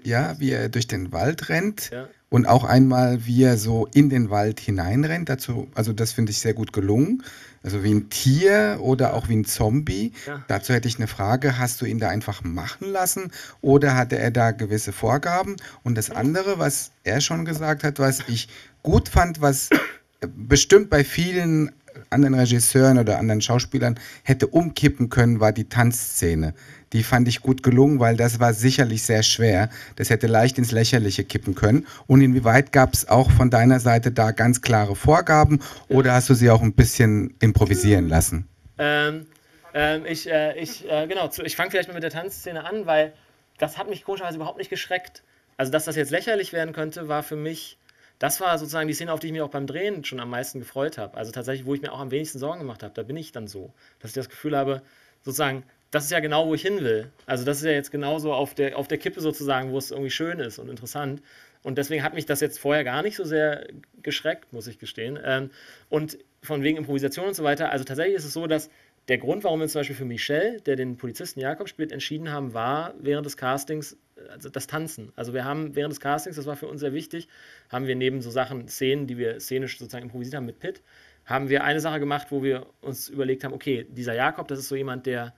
Ja, wie er durch den Wald rennt. Ja. Und auch einmal, wie er so in den Wald hineinrennt. Dazu, also das finde ich sehr gut gelungen. Also wie ein Tier oder auch wie ein Zombie. Ja. Dazu hätte ich eine Frage, hast du ihn da einfach machen lassen oder hatte er da gewisse Vorgaben? Und das andere, was er schon gesagt hat, was ich gut fand, was bestimmt bei vielen anderen Regisseuren oder anderen Schauspielern hätte umkippen können, war die Tanzszene. Die fand ich gut gelungen, weil das war sicherlich sehr schwer. Das hätte leicht ins Lächerliche kippen können. Und inwieweit gab es auch von deiner Seite da ganz klare Vorgaben oder hast du sie auch ein bisschen improvisieren lassen? Ich fange vielleicht mal mit der Tanzszene an, weil das hat mich komischerweise überhaupt nicht geschreckt. Also, dass das jetzt lächerlich werden könnte, war für mich... Das war sozusagen die Szene, auf die ich mich auch beim Drehen schon am meisten gefreut habe. Also tatsächlich, wo ich mir auch am wenigsten Sorgen gemacht habe. Da bin ich dann so, dass ich das Gefühl habe, sozusagen, das ist ja genau, wo ich hin will. Also das ist ja jetzt genauso auf der Kippe sozusagen, wo es irgendwie schön ist und interessant. Und deswegen hat mich das jetzt vorher gar nicht so sehr geschreckt, muss ich gestehen. Und von wegen Improvisation und so weiter. Also tatsächlich ist es so, dass der Grund, warum wir zum Beispiel für Michel, der den Polizisten Jakob spielt, entschieden haben, war während des Castings, also das Tanzen. Also wir haben während des Castings, das war für uns sehr wichtig, haben wir neben so Sachen, Szenen, die wir szenisch sozusagen improvisiert haben mit Pitt, haben wir eine Sache gemacht, wo wir uns überlegt haben, okay, dieser Jakob, das ist so jemand, der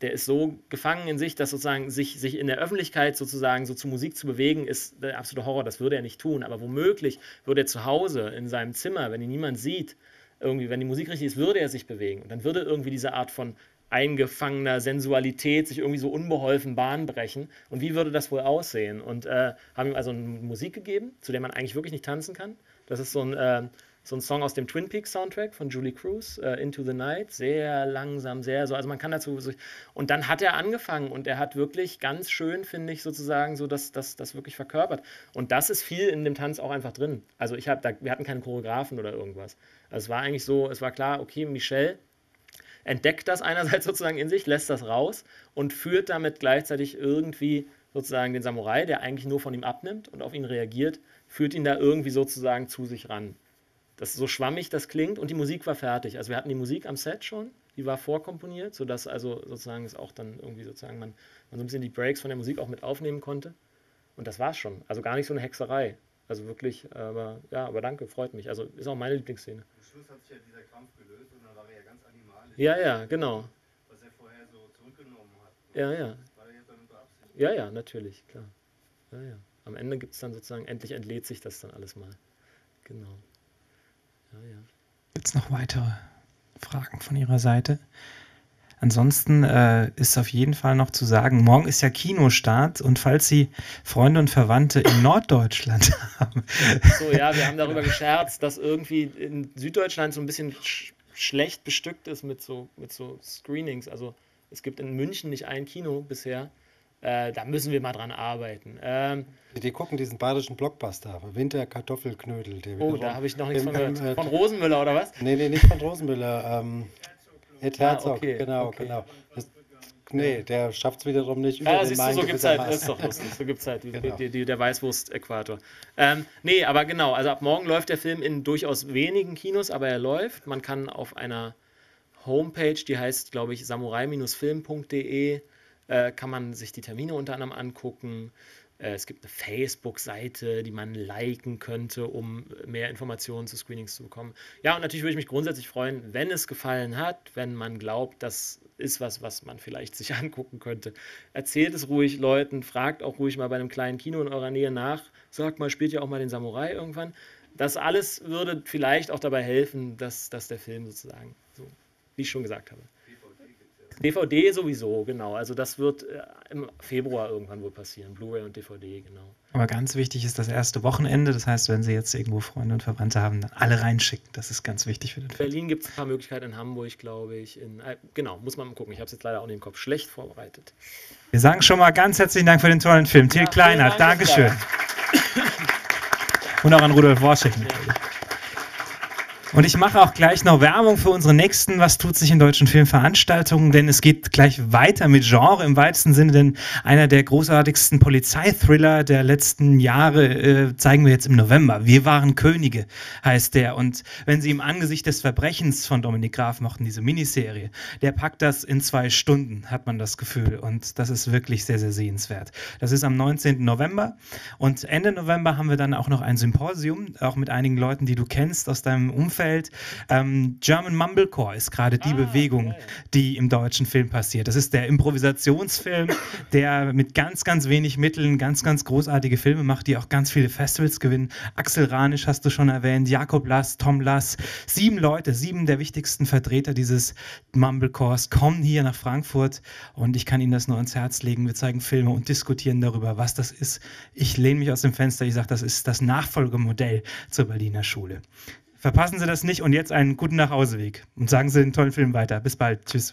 ist so gefangen in sich, dass sozusagen sich in der Öffentlichkeit sozusagen so zu Musik zu bewegen, ist der absolute Horror, das würde er nicht tun, aber womöglich würde er zu Hause in seinem Zimmer, wenn ihn niemand sieht, irgendwie, wenn die Musik richtig ist, würde er sich bewegen und dann würde irgendwie diese Art von eingefangener Sensualität sich irgendwie so unbeholfen Bahn brechen und wie würde das wohl aussehen und haben ihm also Musik gegeben, zu der man eigentlich wirklich nicht tanzen kann, das ist so ein Song aus dem Twin Peaks Soundtrack von Julie Cruz, Into the Night, sehr langsam, sehr so, also man kann dazu, und dann hat er angefangen und er hat wirklich ganz schön, finde ich, sozusagen so das wirklich verkörpert und das ist viel in dem Tanz auch einfach drin, also wir hatten keinen Choreografen oder irgendwas, also es war eigentlich so, es war klar, okay, Michel entdeckt das einerseits sozusagen in sich, lässt das raus und führt damit gleichzeitig irgendwie sozusagen den Samurai, der eigentlich nur von ihm abnimmt und auf ihn reagiert, führt ihn da irgendwie sozusagen zu sich ran. Das ist so schwammig, das klingt, und die Musik war fertig. Also wir hatten die Musik am Set schon, die war vorkomponiert, sodass also sozusagen es auch dann irgendwie sozusagen man so ein bisschen die Breaks von der Musik auch mit aufnehmen konnte. Und das war's schon. Also gar nicht so eine Hexerei. Also wirklich, aber ja, aber danke, freut mich. Also ist auch meine Lieblingsszene. Am Schluss hat sich ja dieser Krampf gelöst und dann war er ja ganz animalisch. Ja, ja, genau. Was er vorher so zurückgenommen hat. Ja, ja. War er jetzt damit beabsichtigt? Ja, ja, natürlich, klar. Ja, ja. Am Ende gibt es dann sozusagen, endlich entlädt sich das dann alles mal. Genau. Ja, ja. Gibt es noch weitere Fragen von Ihrer Seite? Ansonsten ist auf jeden Fall noch zu sagen, morgen ist ja Kinostart und falls Sie Freunde und Verwandte in Norddeutschland haben. So, ja, wir haben darüber gescherzt, dass irgendwie in Süddeutschland so ein bisschen schlecht bestückt ist mit so Screenings. Also es gibt in München nicht ein Kino bisher. Da müssen wir mal dran arbeiten. Die gucken diesen badischen Blockbuster, Winterkartoffelknödel. Oh, da habe ich noch nichts von gehört. Von Rosenmüller oder was? Nee, nicht von Rosenmüller. Herzog, okay, genau. Nee, der schafft es wiederum nicht. Ja, siehst du, so gibt es halt, ist doch lustig, so gibt es halt, genau. Der Weißwurst-Äquator. Nee, aber genau, also ab morgen läuft der Film in durchaus wenigen Kinos, aber er läuft. Man kann auf einer Homepage, die heißt, glaube ich, samurai-film.de, kann man sich die Termine unter anderem angucken. Es gibt eine Facebook-Seite, die man liken könnte, um mehr Informationen zu Screenings zu bekommen. Ja, und natürlich würde ich mich grundsätzlich freuen, wenn es gefallen hat, wenn man glaubt, das ist was man vielleicht sich angucken könnte. Erzählt es ruhig Leuten, fragt auch ruhig mal bei einem kleinen Kino in eurer Nähe nach. Sagt mal, spielt ihr auch mal den Samurai irgendwann? Das alles würde vielleicht auch dabei helfen, dass der Film sozusagen, so wie ich schon gesagt habe, DVD sowieso, genau. Also das wird im Februar irgendwann wohl passieren. Blu-ray und DVD, genau. Aber ganz wichtig ist das erste Wochenende. Das heißt, wenn Sie jetzt irgendwo Freunde und Verwandte haben, dann alle reinschicken. Das ist ganz wichtig für den Film. In Berlin gibt es ein paar Möglichkeiten, in Hamburg, glaube ich. Genau, muss man mal gucken. Ich habe es jetzt leider auch in den Kopf schlecht vorbereitet. Wir sagen schon mal ganz herzlichen Dank für den tollen Film. Till Kleinert, Dankeschön. Und auch an Rudolf Worschech. Ja. Und ich mache auch gleich noch Werbung für unsere nächsten Was tut sich in deutschen Filmveranstaltungen, denn es geht gleich weiter mit Genre im weitesten Sinne, denn einer der großartigsten Polizeithriller der letzten Jahre zeigen wir jetzt im November. Wir waren Könige, heißt der. Und wenn Sie im Angesicht des Verbrechens von Dominik Graf mochten, diese Miniserie, der packt das in 2 Stunden, hat man das Gefühl. Und das ist wirklich sehr, sehr sehenswert. Das ist am 19. November. Und Ende November haben wir dann auch noch ein Symposium, auch mit einigen Leuten, die du kennst aus deinem Umfeld. German Mumblecore ist gerade die Bewegung, die im deutschen Film passiert. Das ist der Improvisationsfilm, der mit ganz, ganz wenig Mitteln ganz, ganz großartige Filme macht, die auch ganz viele Festivals gewinnen. Axel Ranisch hast du schon erwähnt, Jakob Lass, Tom Lass. 7 Leute, 7 der wichtigsten Vertreter dieses Mumblecores kommen hier nach Frankfurt und ich kann Ihnen das nur ans Herz legen. Wir zeigen Filme und diskutieren darüber, was das ist. Ich lehne mich aus dem Fenster, ich sage, das ist das Nachfolgemodell zur Berliner Schule. Verpassen Sie das nicht und jetzt einen guten Nachhauseweg und sagen Sie den tollen Film weiter. Bis bald. Tschüss.